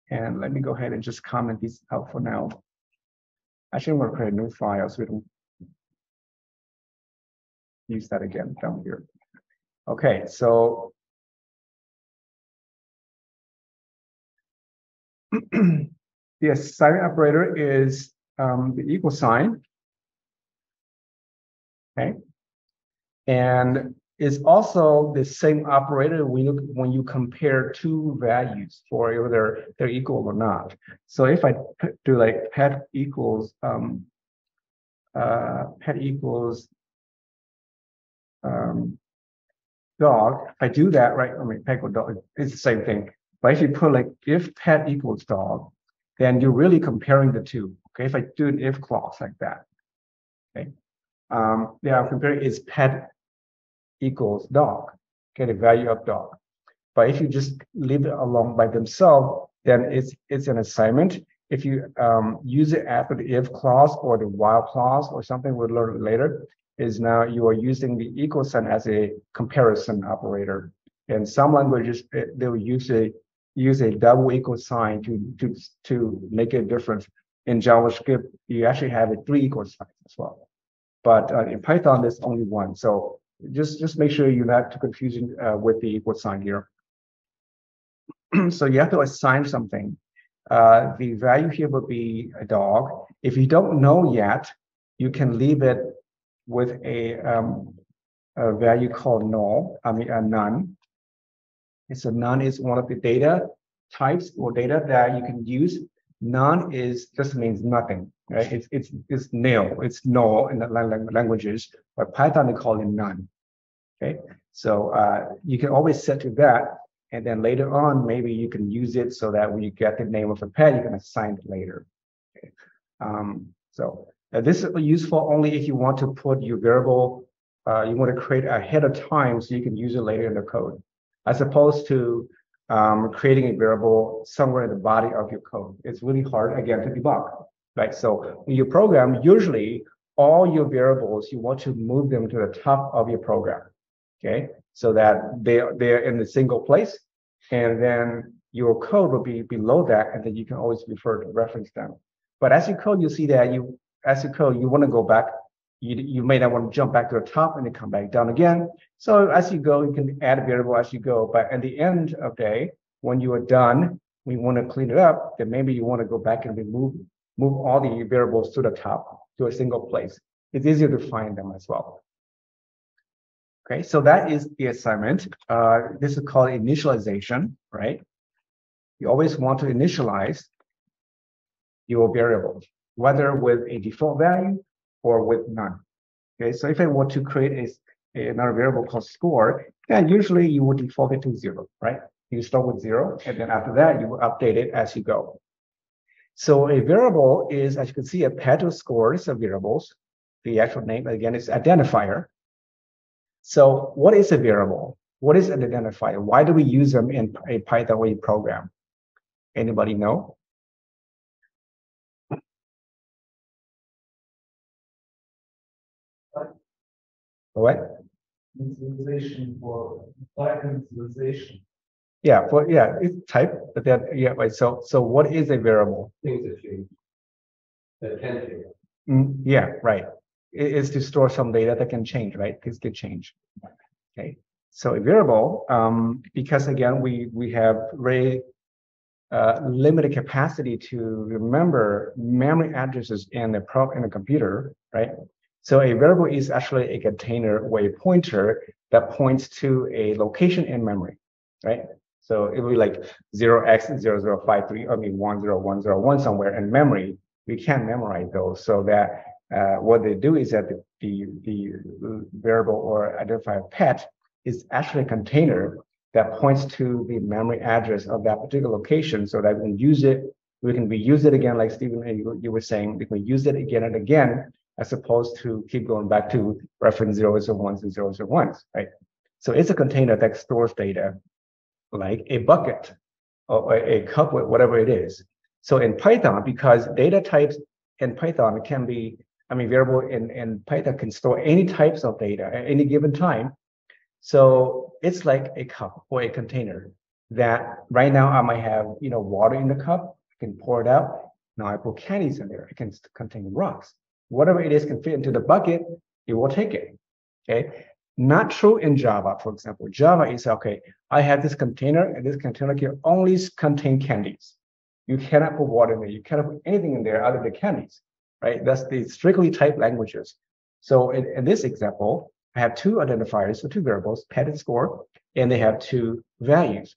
And let me go ahead and just comment these out for now. Actually, I'm going to create a new file so we don't use that again down here. Okay, so the assignment operator is the equal sign. Okay, and it's also the same operator when you compare two values for whether they're equal or not. So if I do like pet equals dog, if I do that, right? I mean, pet equals dog, it's the same thing. But if you put like if pet equals dog, then you're really comparing the two. Okay, if I do an if clause like that, okay, yeah, I'm comparing is pet equals dog, okay, the value of dog. But if you just leave it alone by themselves, then it's an assignment. If you use it after the if clause or the while clause or something we'll learn later, is now you are using the equal sign as a comparison operator. And someone will just, they will use a double equal sign to make a difference. In JavaScript, you actually have a 3 equal signs as well. But in Python, there's only one. So just make sure you're not too confusing with the equal sign here. So you have to assign something. The value here would be a dog. If you don't know yet, you can leave it with a value called null, I mean a none. And so none is one of the data types or data that you can use. None is just means nothing, right? It's nil, it's null in the languages, but Python they call it none. Okay, so you can always set to that, and then later on maybe you can use it so that when you get the name of a pet, you can assign it later. Okay, so. This is useful only if you want to put your variable, you want to create ahead of time so you can use it later in the code, as opposed to creating a variable somewhere in the body of your code. It's really hard, again, to debug, right? So in your program, usually all your variables, you want to move them to the top of your program, okay? So that they're in a single place, and then your code will be below that, and then you can always refer to reference them. But as you code, you see that as you code, you want to go back. You may not want to jump back to the top and then come back down again. So as you go, you can add a variable as you go. But at the end of the day, when you are done, we want to clean it up. Then maybe you want to go back and move all the variables to the top to a single place. It's easier to find them as well. Okay, so that is the assignment. This is called initialization, right? You always want to initialize your variables, whether with a default value or with none. Okay, so if I want to create another variable called score, then usually you would default it to 0, right? You start with 0, and then after that, you will update it as you go. So a variable is, as you can see, a pet or scores of variables. The actual name, again, is identifier. So what is a variable? What is an identifier? Why do we use them in a Python program? Anybody know? What? Initialization for type initialization. Yeah, for it's type, but that right. So what is a variable? Things that change. That can change. Yeah, right. It's to store some data that can change, right? Things can change. Okay. So a variable, because again we have very limited capacity to remember memory addresses in the program in the computer, right? So a variable is actually a container or a pointer that points to a location in memory, right? So it would be like 0x0053, I mean 10101 somewhere in memory. We can't memorize those, so that what they do is that the variable or identifier pet is actually a container that points to the memory address of that particular location, so that we can use it. We can reuse it again, like Stephen, you were saying, we can use it again and again, as opposed to keep going back to reference zeros and ones and zeros and ones, right? So it's a container that stores data like a bucket or a cup, whatever it is. So in Python, because data types in Python can be, I mean, variable in Python can store any types of data at any given time. So it's like a cup or a container that right now I might have, you know, water in the cup, I can pour it out. Now I put candies in there, it can contain rocks. Whatever it is can fit into the bucket, it will take it, okay? Not true in Java, for example. Java is, okay, I have this container, and this container can only contain candies. You cannot put water in there. You cannot put anything in there other than candies, right? That's the strictly typed languages. So in this example, I have two identifiers, so two variables, pet and score, and they have two values.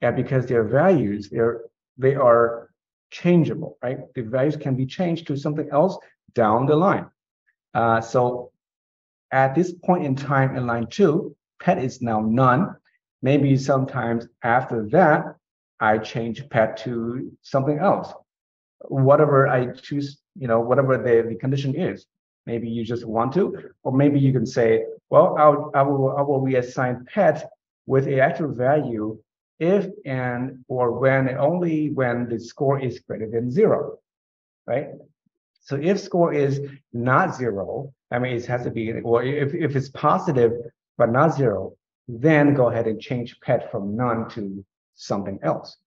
And because their values, they are changeable, right? The values can be changed to something else down the line. So at this point in time in line 2, pet is now none. Maybe sometimes after that, I change pet to something else. Whatever I choose, you know, whatever the condition is. Maybe you just want to, or maybe you can say, well, I will reassign pet with an actual value if and or when, and only when the score is greater than 0, right? So if score is not 0, I mean, it has to be, or if it's positive but not 0, then go ahead and change pet from none to something else,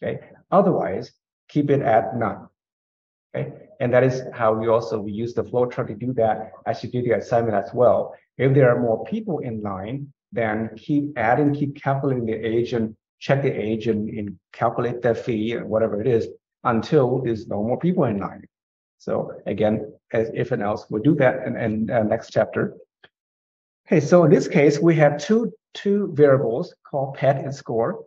okay? Otherwise, keep it at none, okay? And that is how we use the flowchart to do that as you do the assignment as well. If there are more people in line, then keep calculating the age and check the age and calculate their fee or whatever it is until there's no more people in line. So again, as if and else, we'll do that in next chapter. Okay, so in this case, we have two variables called pet and score.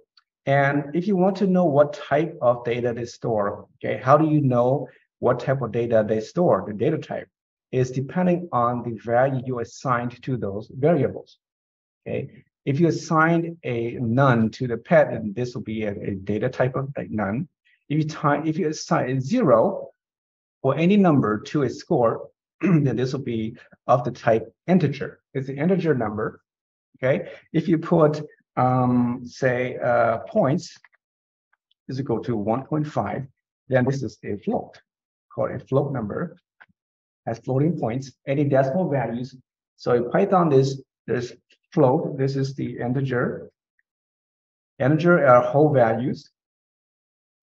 And if you want to know what type of data they store, okay, how do you know what type of data they store? The data type is depending on the value you assigned to those variables, okay? If you assigned a none to the pet, then this will be a data type of like none. If you assign 0 or any number to a score, then this will be of the type integer. It's an integer number, okay? If you put, say, points is equal to 1.5, then this is a float, called a float number, has floating points, any decimal values. So in Python, there's float, this is the integer. Integer are whole values,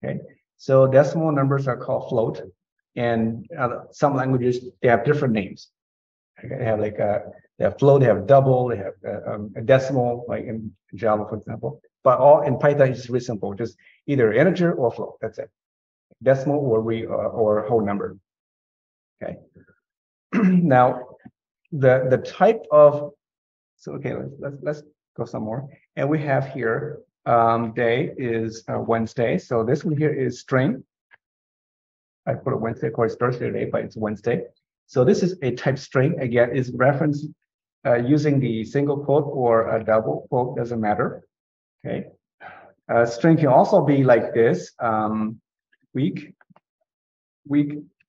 okay? So decimal numbers are called float, and some languages, they have different names. Okay? They have like they have float, they have double, they have a decimal, like in Java, for example. But all in Python, it's really simple, just either integer or float, that's it. Decimal or whole number, okay? Now, the type of, so okay, let's go some more. And we have here, day is Wednesday. So this one here is string. I put a Wednesday, of course, Thursday today, but it's Wednesday. So this is a type string. Again, is referenced using the single quote or a double quote, doesn't matter, okay? String can also be like this. Week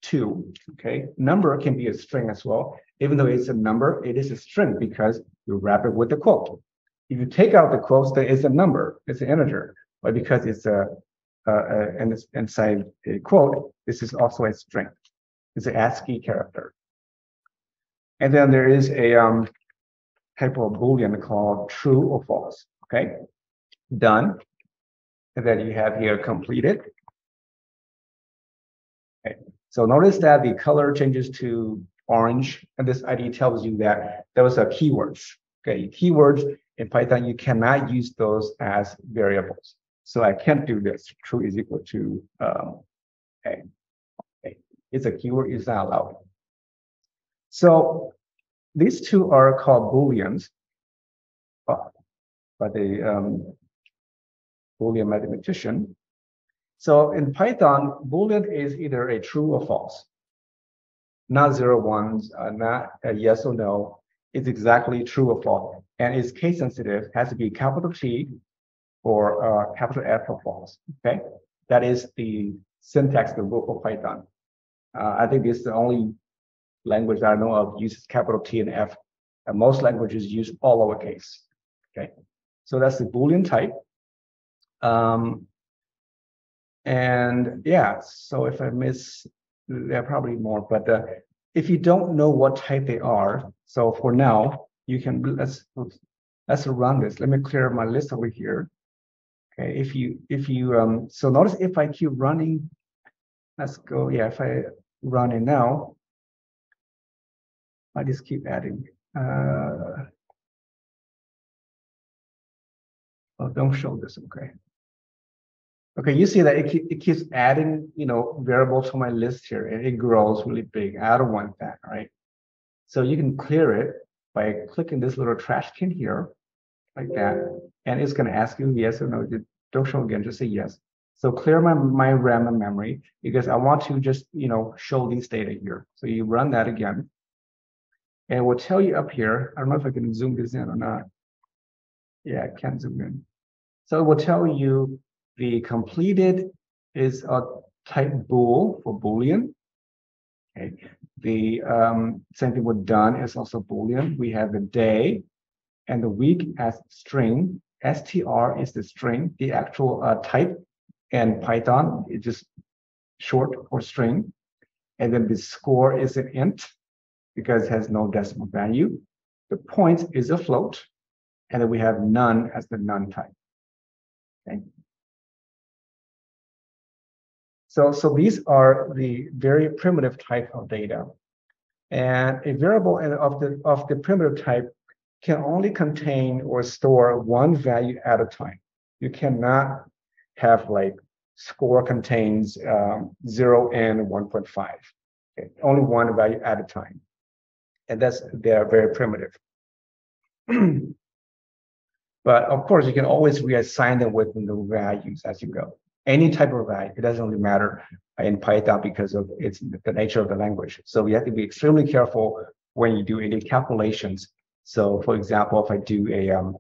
2, okay? Number can be a string as well. Even though it's a number, it is a string because you wrap it with the quote. If you take out the quotes, there is a number, it's an integer. But because it's and it's inside a quote, this is also a string. It's an ASCII character. And then there is a type of Boolean called true or false, okay? Done. And then you have here completed. So notice that the color changes to orange, and this ID tells you that those are keywords. Okay, keywords in Python, you cannot use those as variables. So I can't do this. True is equal to A. It's a keyword, it's not allowed. So these two are called Booleans by the Boolean mathematician. So in Python, Boolean is either a true or false, not zero ones, not a yes or no. It's exactly true or false, and it's case sensitive. Has to be capital T or capital F for false. Okay, that is the syntax of the rule for Python. I think this is the only language that I know of uses capital T and F, and most languages use all lowercase. Okay, so that's the Boolean type. And yeah, so if I miss, there are probably more, but if you don't know what type they are, so for now, you can, let's run this. Let me clear my list over here. Okay, if you so notice if I keep running, let's go, yeah, if I run it now, I just keep adding. Oh, don't show this, okay. Okay, you see that it keeps adding, you know, variables to my list here, and it grows really big. I don't want that, right? So you can clear it by clicking this little trash can here, like that, and it's going to ask you yes or no. Don't show again, just say yes. So clear my RAM and memory, because I want to just, you know, show these data here. So you run that again, and it will tell you up here. I don't know if I can zoom this in or not. Yeah, I can zoom in. So it will tell you. The completed is a type bool for Boolean. Okay. The same thing with done is also Boolean. We have the day and the week as string. Str is the string, the actual type. And Python is just short for string. And then the score is an int because it has no decimal value. The point is a float. And then we have none as the none type. Okay. So these are the very primitive type of data. And a variable of the primitive type can only contain or store one value at a time. You cannot have like score contains 0 and 1.5. Okay? Only one value at a time. And they are very primitive. But of course, you can always reassign them with new values as you go. Any type of value, it doesn't really matter in Python because of it's the nature of the language. So we have to be extremely careful when you do any calculations. So for example, if I do a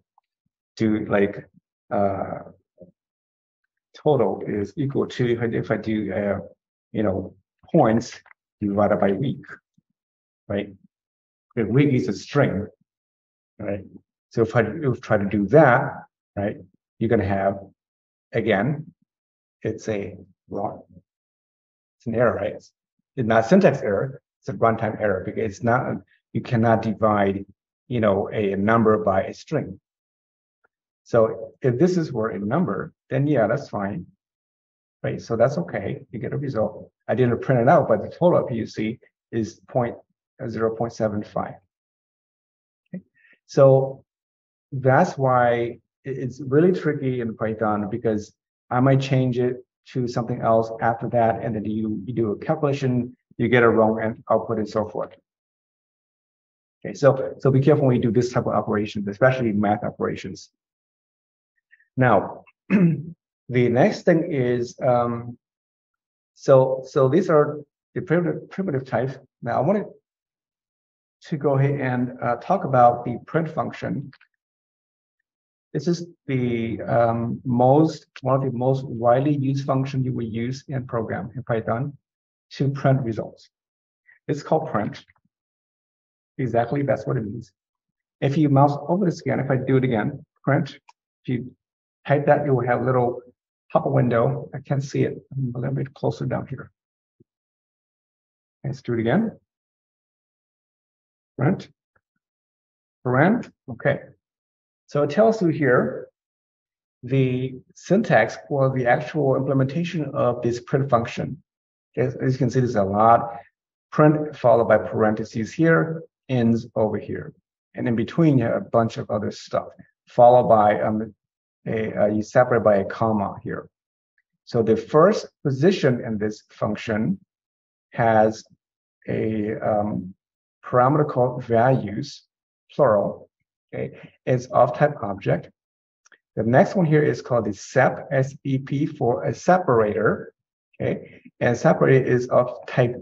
total is equal to, if I do you know, points divided by week, right? The week is a string, right? So if I try to do that, right, you're gonna have again. It's a wrong. It's an error, right? It's not a syntax error. It's a runtime error because it's not. You cannot divide, you know, a number by a string. So if this is where a number, then yeah, that's fine, right? So that's okay. You get a result. I didn't print it out, but the total up you see is 0.75. Okay, so that's why it's really tricky in Python because. I might change it to something else after that, and then you do a calculation, you get a wrong output, and so forth. Okay, so be careful when you do this type of operations, especially math operations. Now, the next thing is so these are the primitive types. Now, I wanted to go ahead and talk about the print function. This is the one of the most widely used function you will use in program in Python to print results. It's called print. Exactly, that's what it means. If you mouse over this again, if I do it again, print. If you type that, you will have a little pop-up window. I can't see it. I'm a little bit closer down here. Let's do it again. Print. Print. Okay. So it tells you here the syntax for the actual implementation of this print function. As you can see, there's a lot. Print followed by parentheses here, ends over here. And in between, you have a bunch of other stuff, followed by is separated by a comma here. So the first position in this function has a parameter called values, plural. Okay, it's of type object. The next one here is called the sep, S-E-P, for a separator. Okay, and separator is of type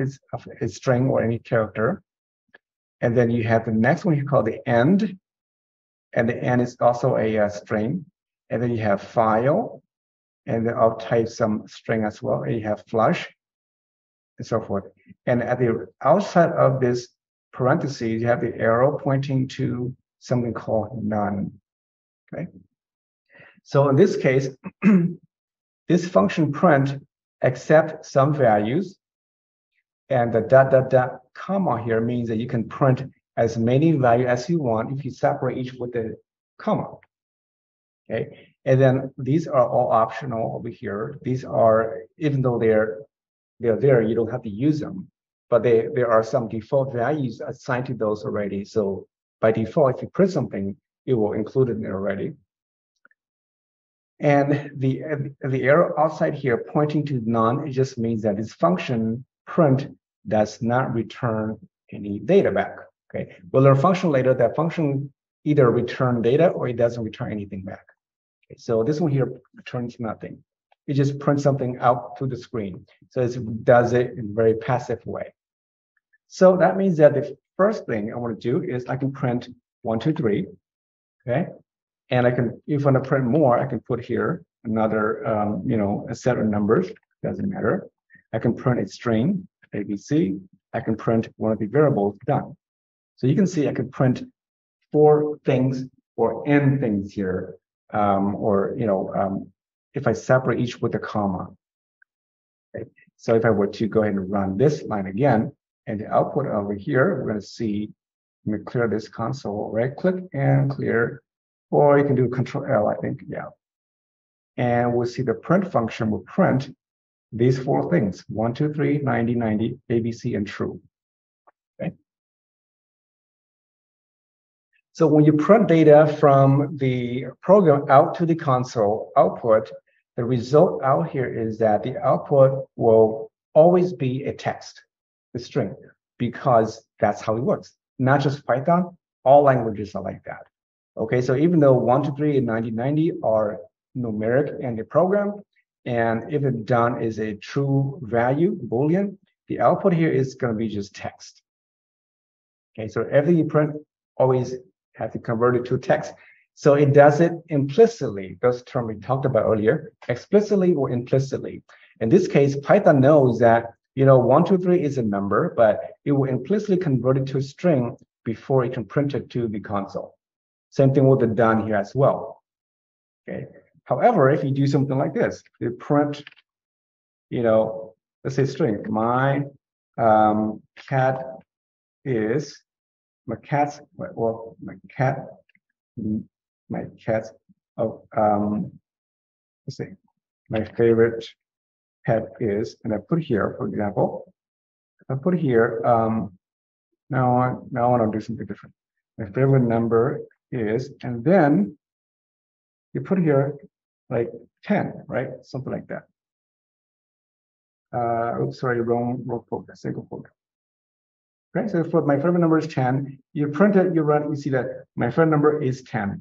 is of a string or any character. And then you have the next one here called the end, and the end is also a string. And then you have file, and then of type some string as well. And you have flush, and so forth. And at the outside of this parentheses, you have the arrow pointing to something called none. Okay. So in this case, this function print accepts some values, and the dot dot dot comma here means that you can print as many values as you want if you separate each with a comma. Okay. And then these are all optional over here. These are, even though they're there, you don't have to use them. But there are some default values assigned to those already. So by default, if you print something, it will include it already. And the arrow outside here pointing to none, it just means that this function print does not return any data back. Okay, we'll learn function later. That function either return data or it doesn't return anything back. Okay, so this one here returns nothing. It just prints something out to the screen. So it does it in a very passive way. So that means that the first thing I want to do is I can print 1, 2, 3, okay? And I can, if I want to print more, I can put here another, you know, a set of numbers, doesn't matter. I can print a string, ABC. I can print one of the variables, done. So you can see I can print 4 things or n things here, or, you know, if I separate each with a comma. Okay. So if I were to go ahead and run this line again, and the output over here, we're going to see, let me clear this console, right click and clear, or you can do Control L, I think, yeah. And we'll see the print function will print these 4 things, 1, 2, 3, 90, 90, ABC, and true. Okay. So when you print data from the program out to the console output, the result out here is that the output will always be a text, a string, because that's how it works. Not just Python, all languages are like that. Okay, so even though 1, 2, 3 and 90, 90 are numeric in the program, and if it done is a true value, Boolean, the output here is going to be just text. Okay, so everything you print always have to convert it to text. So it does it implicitly, those term we talked about earlier, explicitly or implicitly. In this case, Python knows that, you know, 1, 2, 3 is a number, but it will implicitly convert it to a string before it can print it to the console. Same thing with the done here as well. Okay. However, if you do something like this, you print, you know, let's say string, let's see, my favorite pet is, and I put here, for example, I put here, now I want to do something different. My favorite number is, and then you put here like 10, right? Something like that. Oops, sorry, wrong folder, single folder. Okay, so for my favorite number is 10. You print it, you run, you see that my favorite number is 10.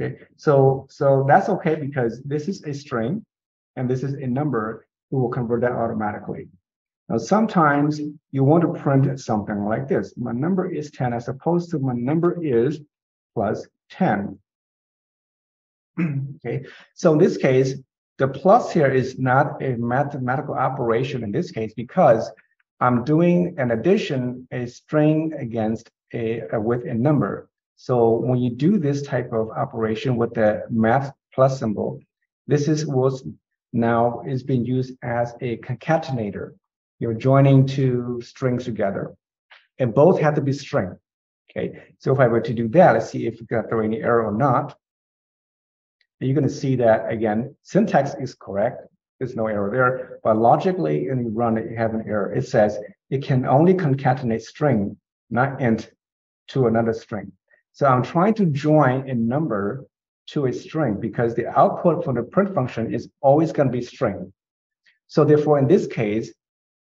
Okay, so that's okay because this is a string and this is a number. It will convert that automatically. Now, sometimes you want to print something like this. My number is 10 as opposed to my number is plus 10. Okay, so in this case, the plus here is not a mathematical operation in this case because I'm doing an addition, a string against with a number. So when you do this type of operation with the math plus symbol, this is what's now is being used as a concatenator. You're joining 2 strings together, and both have to be string. Okay, so if I were to do that, let's see if we can throw any error or not. You're going to see that again, syntax is correct. There's no error there, but logically, when you run it, you have an error. It says it can only concatenate string, not int, to another string. So I'm trying to join a number to a string because the output from the print function is always going to be string. So therefore, in this case,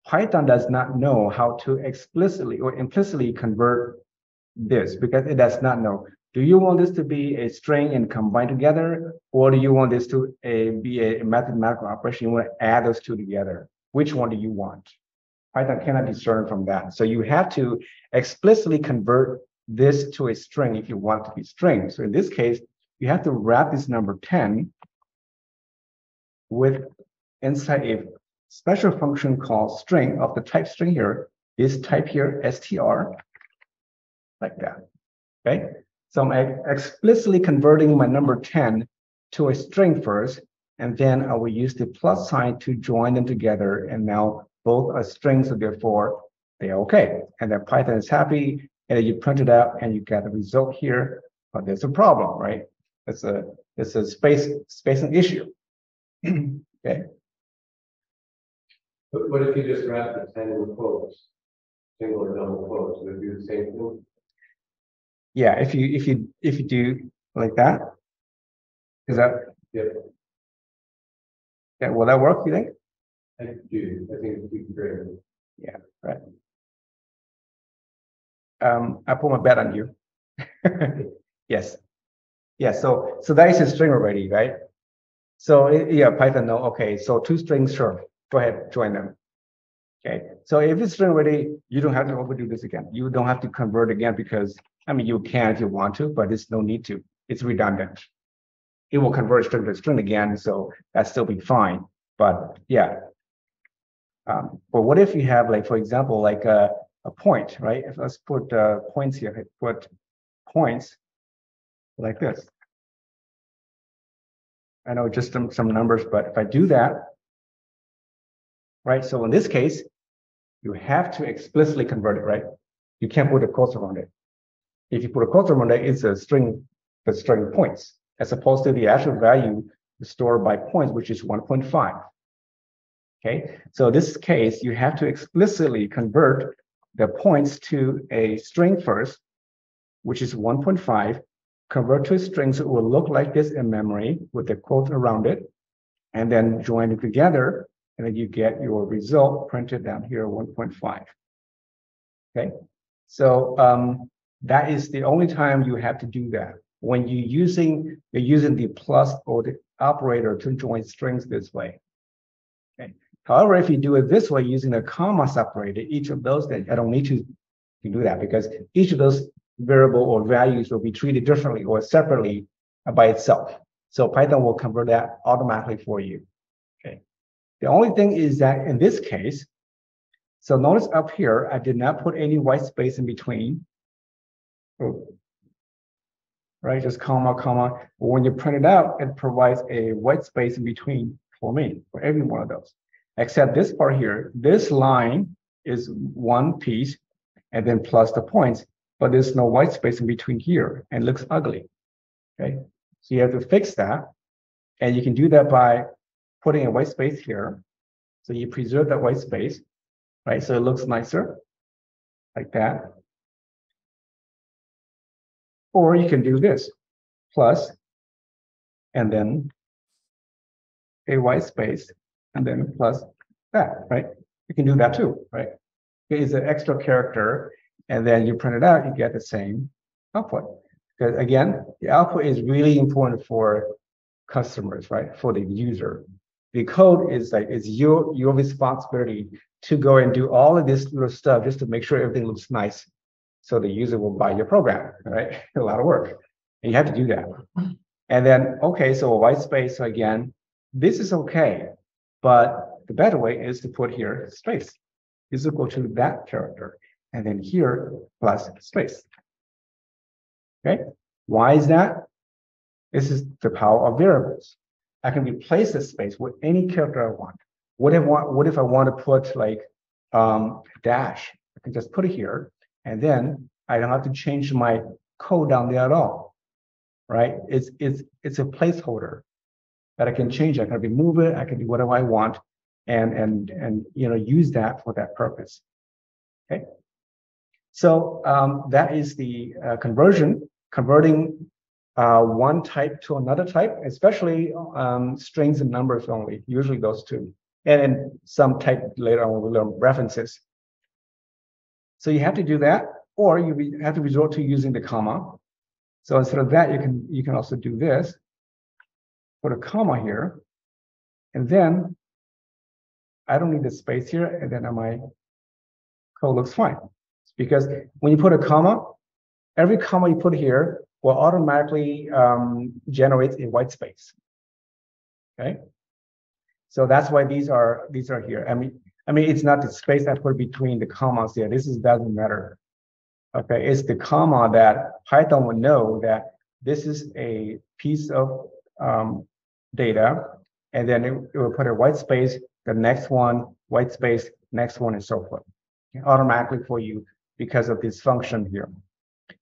Python does not know how to explicitly or implicitly convert this because it does not know. Do you want this to be a string and combine together, or do you want this to be a mathematical operation? You want to add those two together. Which one do you want? Python cannot discern from that. So you have to explicitly convert this to a string if you want it to be string. So in this case, you have to wrap this number 10 with inside a special function called string of the type string here, this type here, str, like that, okay? So I'm explicitly converting my number 10 to a string first, and then I will use the plus sign to join them together, and now both are strings, so therefore they're okay. And then Python is happy, and then you print it out, and you get the result here, but there's a problem, right? It's a spacing issue, okay? But what if you just wrap the 10 in quotes, single or double quotes? Would it do the same thing? Yeah, if you do like that, is that? Yep. Yeah, will that work, you think? I think it'd be great. Yeah, right. I put my bet on you. Yes. Yeah, so that is a string already, right? So yeah, Python know, okay, so two strings, sure. Go ahead, join them. Okay, so if it's string already, you don't have to overdo this again. You don't have to convert again because, I mean, you can if you want to, but there's no need to. It's redundant. It will convert string to string again, so that's still be fine. But yeah. But what if you have, like, for example, like a point, right? If let's put points here, I put points like this. I know just some numbers, but if I do that, right? So in this case, you have to explicitly convert it, right? You can't put a quote around it. If you put a quote around it, it's a string, the string points, as opposed to the actual value stored by points, which is 1.5. Okay, so in this case, you have to explicitly convert the points to a string first, which is 1.5, convert to a string so it will look like this in memory with the quote around it, and then join it together. And then you get your result printed down here, 1.5. Okay, so that is the only time you have to do that. When you're using the plus or the operator to join strings this way. Okay. However, if you do it this way using the comma separator, each of those, that I don't need to do that because each of those variable or values will be treated differently or separately by itself. So Python will convert that automatically for you. The only thing is that in this case, so notice up here, I did not put any white space in between. Oh. Right, just comma, comma. But when you print it out, it provides a white space in between for me, for every one of those. Except this part here, this line is one piece and then plus the points, but there's no white space in between here and it looks ugly, okay? So you have to fix that. And you can do that by putting a white space here. So you preserve that white space, right? So it looks nicer, like that. Or you can do this, plus, and then a white space, and then plus that, right? You can do that too, right? It is an extra character, and then you print it out, you get the same output. Because again, the output is really important for customers, right? For the user. The code is like, it's your responsibility to go and do all of this little stuff just to make sure everything looks nice. So the user will buy your program, right? A lot of work. And you have to do that. And then, okay, so a white space. So again, this is okay. But the better way is to put here space is equal to that character. And then here plus space. Okay. Why is that? This is the power of variables. I can replace this space with any character I want. What if I want to put like dash? I can just put it here. And then I don't have to change my code down there at all, right? It's a placeholder that I can change. I can remove it. I can do whatever I want, and you know, use that for that purpose. Okay. So that is the converting one type to another type, especially strings and numbers only, usually those two. And then some type later on, we learn references. So you have to do that, or you have to resort to using the comma. So instead of that, you can also do this. Put a comma here, and then I don't need the space here, and then my code looks fine. It's because when you put a comma, every comma you put here will automatically generate a white space. Okay, so that's why these are here. I mean it's not the space I put between the commas here. This doesn't matter. Okay, it's the comma that Python would know that this is a piece of data, and then it will put a white space, the next one, white space, next one, and so forth, automatically for you because of this function here.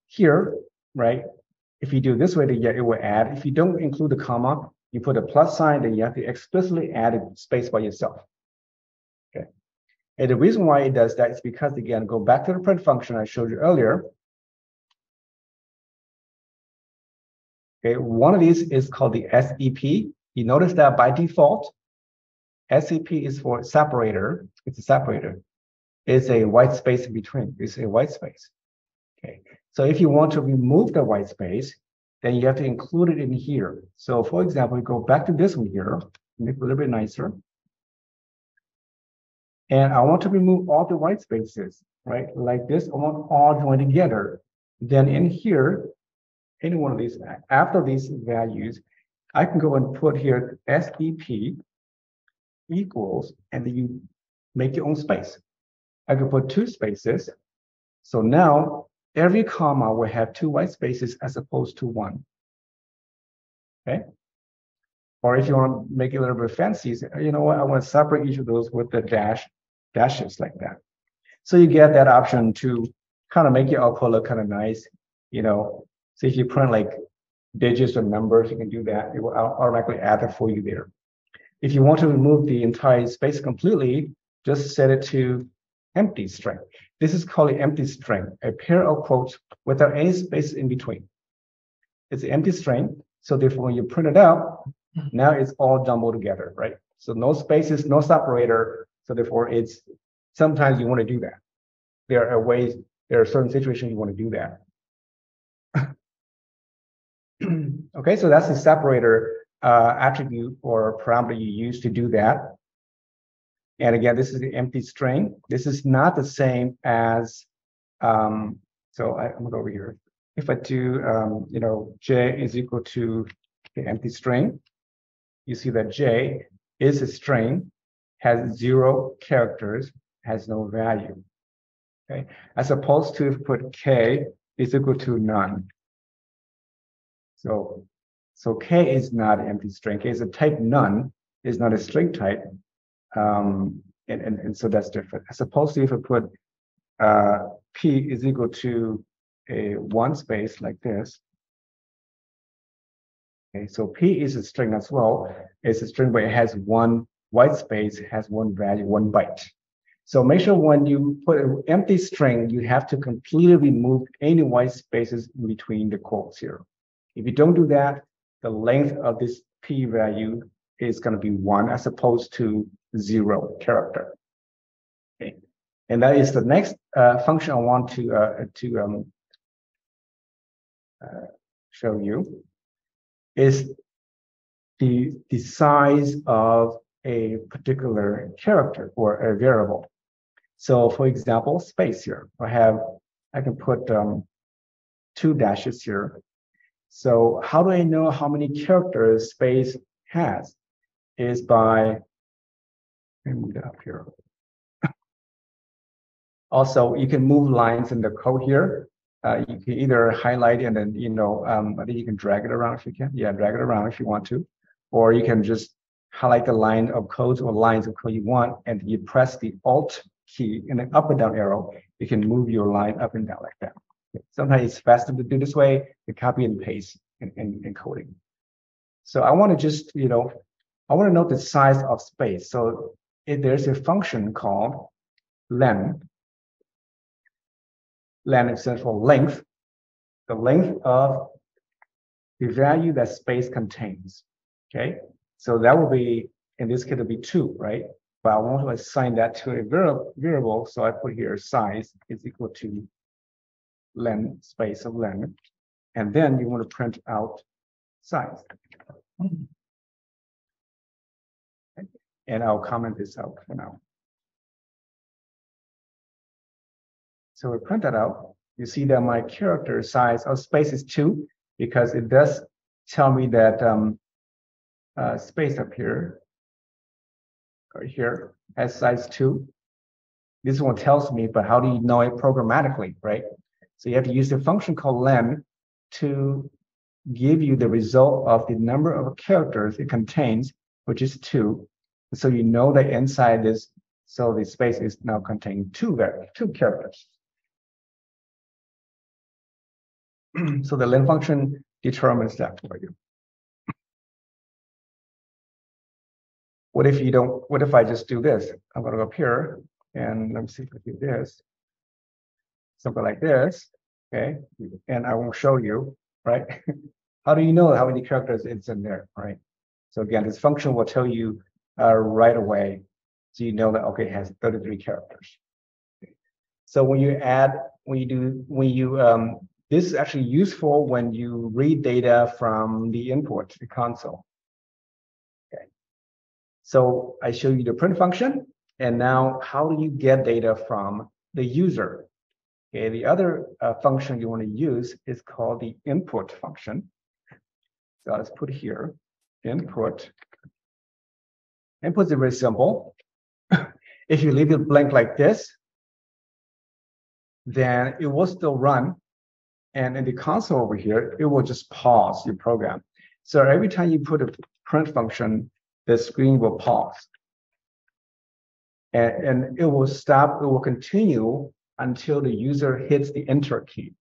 Here, right, if you do this way, then it will add. If you don't include the comma, you put a plus sign, then you have to explicitly add a space by yourself. Okay. And the reason why it does that is because, again, go back to the print function I showed you earlier. Okay, one of these is called the SEP. You notice that by default, SEP is for separator. It's a separator. It's a white space in between. It's a white space. Okay. So if you want to remove the white space, then you have to include it in here. So for example, we go back to this one here, make it a little bit nicer. And I want to remove all the white spaces, right? Like this, I want all joined together. Then in here, any one of these, after these values, I can go and put here SEP equals, and then you make your own space. I can put two spaces. So now every comma will have two white spaces as opposed to one. Okay. Or if you want to make it a little bit fancy, you know what? I want to separate each of those with the dashes like that. So you get that option to kind of make your output look kind of nice, you know. So if you print like digits or numbers, you can do that. It will automatically add it for you there. If you want to remove the entire space completely, just set it to empty string. This is called an empty string, a pair of quotes without any space in between. It's an empty string. So therefore, when you print it out, now it's all jumbled together, right? So no spaces, no separator. So therefore, it's sometimes you want to do that. There are ways, there are certain situations you want to do that. Okay, so that's the separator attribute or parameter you use to do that. And again, this is the empty string. This is not the same as, so I'm going to go over here. If I do, you know, j is equal to the empty string, you see that j is a string, has 0 characters, has no value. Okay, as opposed to if you put k is equal to none. So k is not an empty string. K is a type none, is not a string type. And so that's different. As opposed to if I put p is equal to a one space like this. Okay, so p is a string as well. It's a string, but it has one white space, it has one value, one byte. So make sure when you put an empty string, you have to completely remove any white spaces in between the quotes here. If you don't do that, the length of this p value is going to be 1 as opposed to 0 character. Okay, and that is the next function I want to show you is the size of a particular character or a variable. So, for example, space here. I can put two dashes here. So how do I know how many characters space has? Is by, let me move that up here. Also, you can move lines in the code here. You can either highlight and then, you know, I think you can drag it around if you can. Yeah, drag it around if you want to. Or you can just highlight the line of codes or lines of code you want, and you press the Alt key and an up and down arrow. You can move your line up and down like that. Sometimes it's faster to do this way, to copy and paste in coding. So I want to just, you know, I want to know the size of space. So if there's a function called len. Len stands for length. The length of the value that space contains. Okay, so that will be, in this case, it'll be 2, right? But I want to assign that to a variable, so I put here size is equal to len, space of len, and then you want to print out size. Okay. And I'll comment this out for now. So we print that out. You see that my character size of space is 2 because it does tell me that space up here, right here, has size 2. This one tells me, but how do you know it programmatically, right? So you have to use a function called len to give you the result of the number of characters it contains, which is 2. So you know that inside this, so the space is now containing 2 characters. So the len function determines that for you. What if you don't, what if I just do this? I'm gonna go up here and let me see if I do this. Something like this, okay? And I won't show you, right? How do you know how many characters it's in there, right? So again, this function will tell you right away. So you know that, okay, it has 33 characters. Okay. So when you add, this is actually useful when you read data from the input to the console. Okay. So I show you the print function, and now how do you get data from the user? Okay, the other function you want to use is called the input function. So let's put here input. Input is very simple. If you leave it blank like this, then it will still run. And in the console over here, it will just pause your program. So every time you put a print function, the screen will pause. And it will stop, it will continue until the user hits the enter key.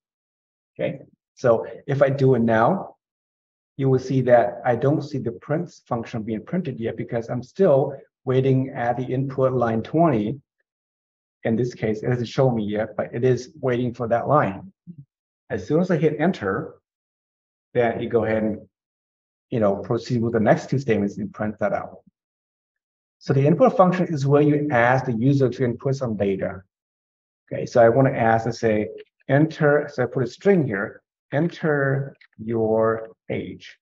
Okay, so if I do it now, you will see that I don't see the print function being printed yet because I'm still waiting at the input line 20. In this case, it doesn't show me yet, but it is waiting for that line. As soon as I hit enter, then you go ahead and, you know, proceed with the next 2 statements and print that out. So the input function is where you ask the user to input some data. Okay, so I want to ask and say, enter, so I put a string here, enter your age.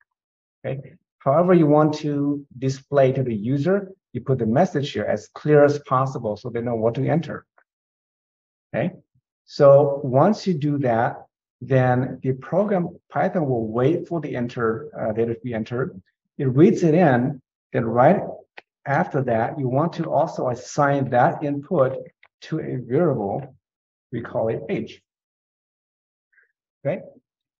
Okay, however you want to display to the user, you put the message here as clear as possible so they know what to enter. Okay, so once you do that, then the program Python will wait for the data to be entered. It reads it in. Then right after that, you want to also assign that input to a variable. We call it age. Okay.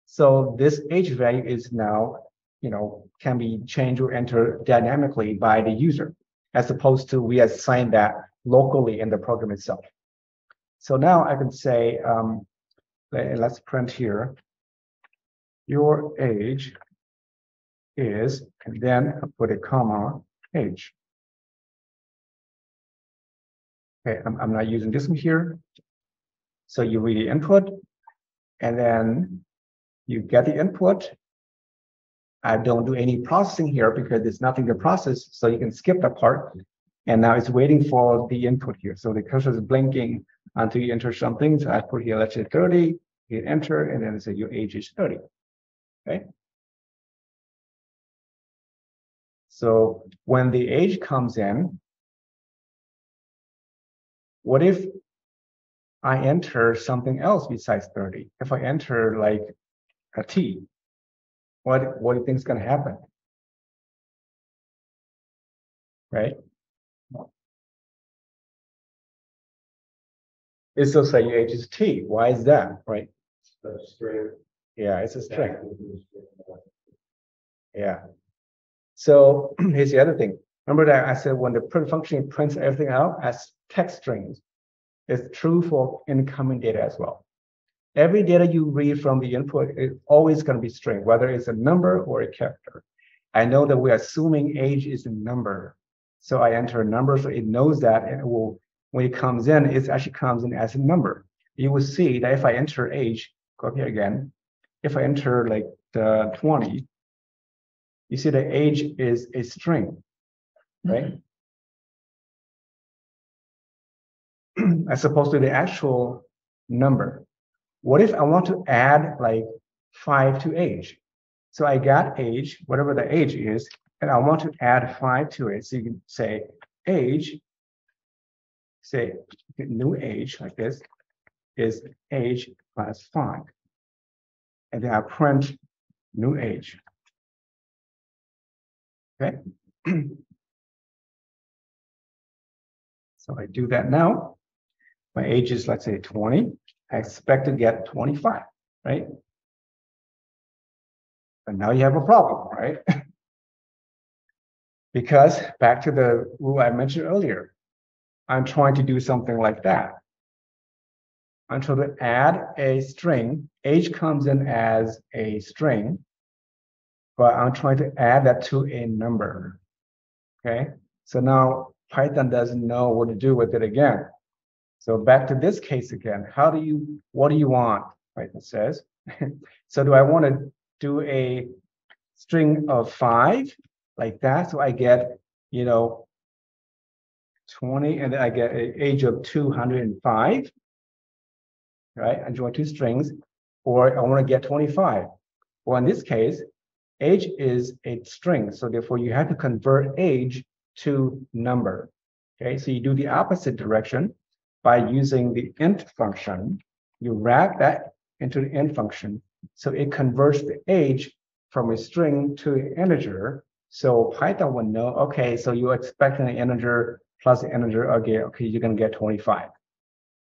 So this age value is now, you know, can be changed or entered dynamically by the user, as opposed to we assign that locally in the program itself. So now I can say, let's print here, your age is, and then I put a comma, age. Okay, I'm not using this one here. So you read the input, and then you get the input. I don't do any processing here because there's nothing to process, so you can skip that part. And now it's waiting for the input here. So the cursor is blinking until you enter something. So I put here, let's say 30, hit enter, and then it says your age is 30. Okay. So when the age comes in, what if I enter something else besides 30? If I enter like a T, what do you think is going to happen? Right? It still says your age is T. Why is that, right? It's a string. Yeah, it's a string. Yeah. So here's the other thing. Remember that I said when the print function prints everything out as text strings, it's true for incoming data as well. Every data you read from the input is always going to be string, whether it's a number or a character. I know that we're assuming age is a number. So I enter a number, so it knows that, and it will, when it comes in, it actually comes in as a number. You will see that if I enter age, go up here again, if I enter like 20, you see the age is a string, right? Mm-hmm. As opposed to the actual number. What if I want to add like 5 to age? So I got age, whatever the age is, and I want to add 5 to it. So you can say age, say new age like this, is age plus 5. And then I print new age. Okay. So I do that now. My age is, let's say, 20. I expect to get 25, right? But now you have a problem, right? Because back to the rule I mentioned earlier, I'm trying to do something like that. I'm trying to add a string. Age comes in as a string, but I'm trying to add that to a number. Okay, so now Python doesn't know what to do with it again. So back to this case again. How do you? What do you want? Python says. So do I want to do a string of 5 like that? So I get, 20, and then I get an age of 205. Right, I join two strings, or I want to get 25. Well, in this case, age is a string, so therefore you have to convert age to number. Okay, so you do the opposite direction by using the int function. You wrap that into the int function, so it converts the age from a string to an integer. So Python would know, okay, so you're expecting an integer plus an integer, okay, you're gonna get 25.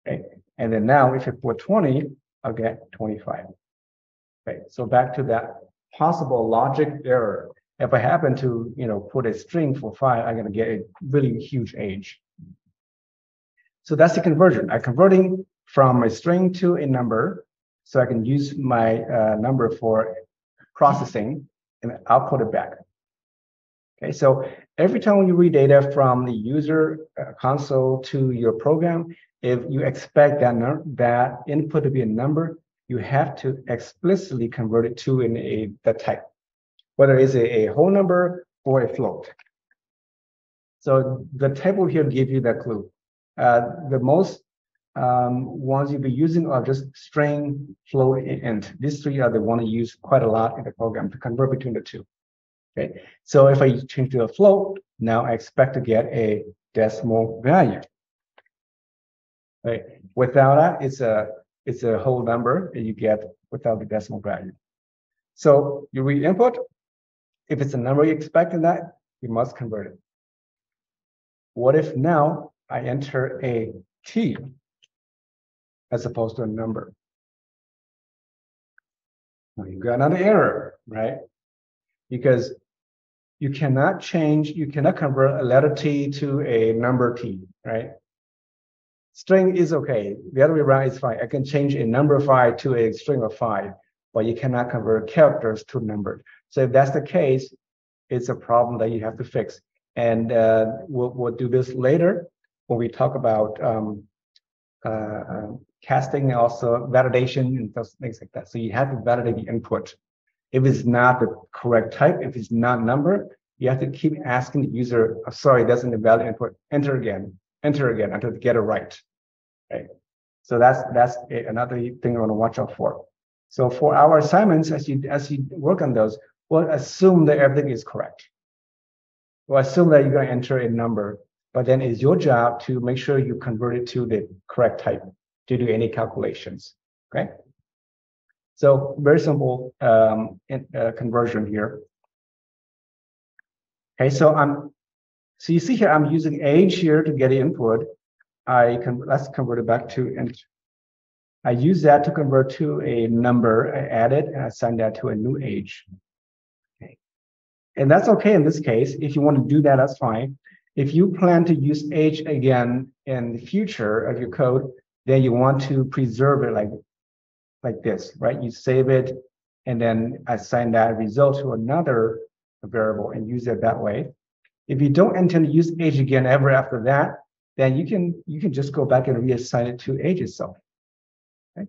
Okay. And then now, if I put 20, I'll get 25. Okay, so back to that possible logic error. If I happen to, put a string for 5, I'm going to get a really huge age. So that's the conversion. I'm converting from a string to a number, so I can use my number for processing, and I'll put it back. Okay, so every time you read data from the user console to your program, if you expect that input to be a number, you have to explicitly convert it to the type, whether it's a whole number or a float. So the table here gives you that clue. The most ones you'll be using are just string, float, and int. These three are the ones you use quite a lot in the program to convert between the two. Okay, so if I change to a float, now I expect to get a decimal value. Right. Without that, it's a whole number that you get without the decimal value. So you read input. If it's a number you expect in that, you must convert it. What if now I enter a key as opposed to a number? Well, you got another error, right? Because you cannot convert a letter T to a number T, right? String is okay. The other way around is fine. I can change a number 5 to a string of 5, but you cannot convert characters to numbers. So if that's the case, it's a problem that you have to fix. And we'll do this later when we talk about casting and also validation and things like that. So you have to validate the input. If it's not the correct type, if it's not number, you have to keep asking the user, oh, sorry, that's an invalid input, enter again until you get it right. Okay. So that's another thing I want to watch out for. So for our assignments, as you work on those, we'll assume that everything is correct. We'll assume that you're going to enter a number, but then it's your job to make sure you convert it to the correct type to do any calculations. Okay. So very simple conversion here. Okay, so So you see here, I'm using age here to get the input. Let's convert it back to int. I use that to convert to a number. I add it and I assign that to a new age. Okay. And that's okay in this case. If you want to do that, that's fine. If you plan to use age again in the future of your code, then you want to preserve it like this, right? You save it and then assign that result to another variable and use it that way. If you don't intend to use age again ever after that, then you can just go back and reassign it to age itself. Okay?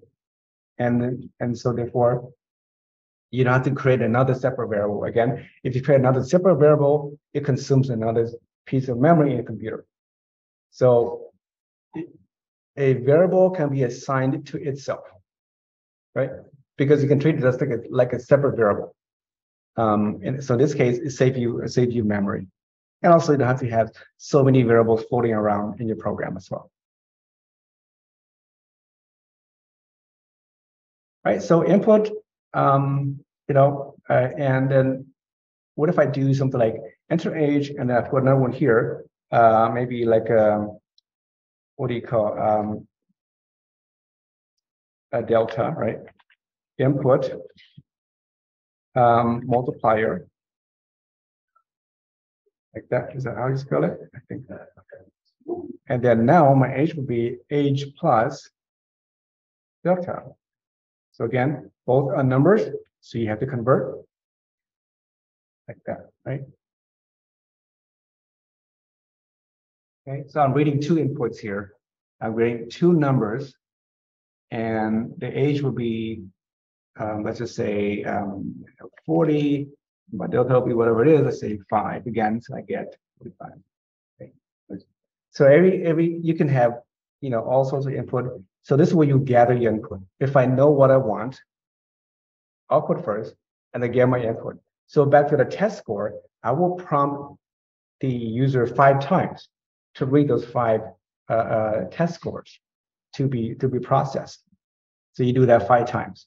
And so therefore, you don't have to create another separate variable. Again, if you create another separate variable, it consumes another piece of memory in your computer. So a variable can be assigned to itself, right? Because you can treat it as like a separate variable. And so in this case, it saves you memory. And also you don't have to have so many variables floating around in your program as well. All right, so input, and then what if I do something like enter age, and then I put another one here, maybe like, a delta, right? Input, multiplier, like that. Is that how you spell it? I think that, okay. And then now my age will be age plus delta. So again, both are numbers, so you have to convert like that, right? Okay, so I'm reading two inputs here. I'm reading two numbers, and the age will be, let's just say 40, but they'll tell me whatever it is, let's say 5 again, so I get 45. Okay. So every you can have, you know, all sorts of input. So this is where you gather your input. If I know what I want, I'll put first, and then get my input. So back to the test score, I will prompt the user 5 times to read those 5 test scores to be processed. So you do that 5 times.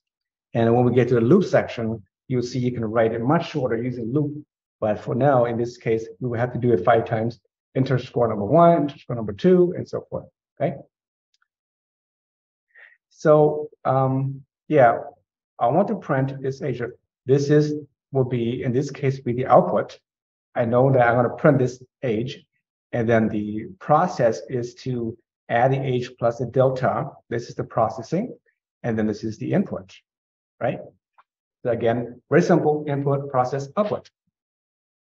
And when we get to the loop section, you'll see you can write it much shorter using loop. But for now, in this case, we will have to do it 5 times. Enter score number 1, enter score number 2, and so forth, okay? So yeah, I want to print this age. This will be, in this case, be the output. I know that I'm gonna print this age, and then the process is to add the age plus the delta. This is the processing, and then this is the input, right? So again, very simple: input, process, output.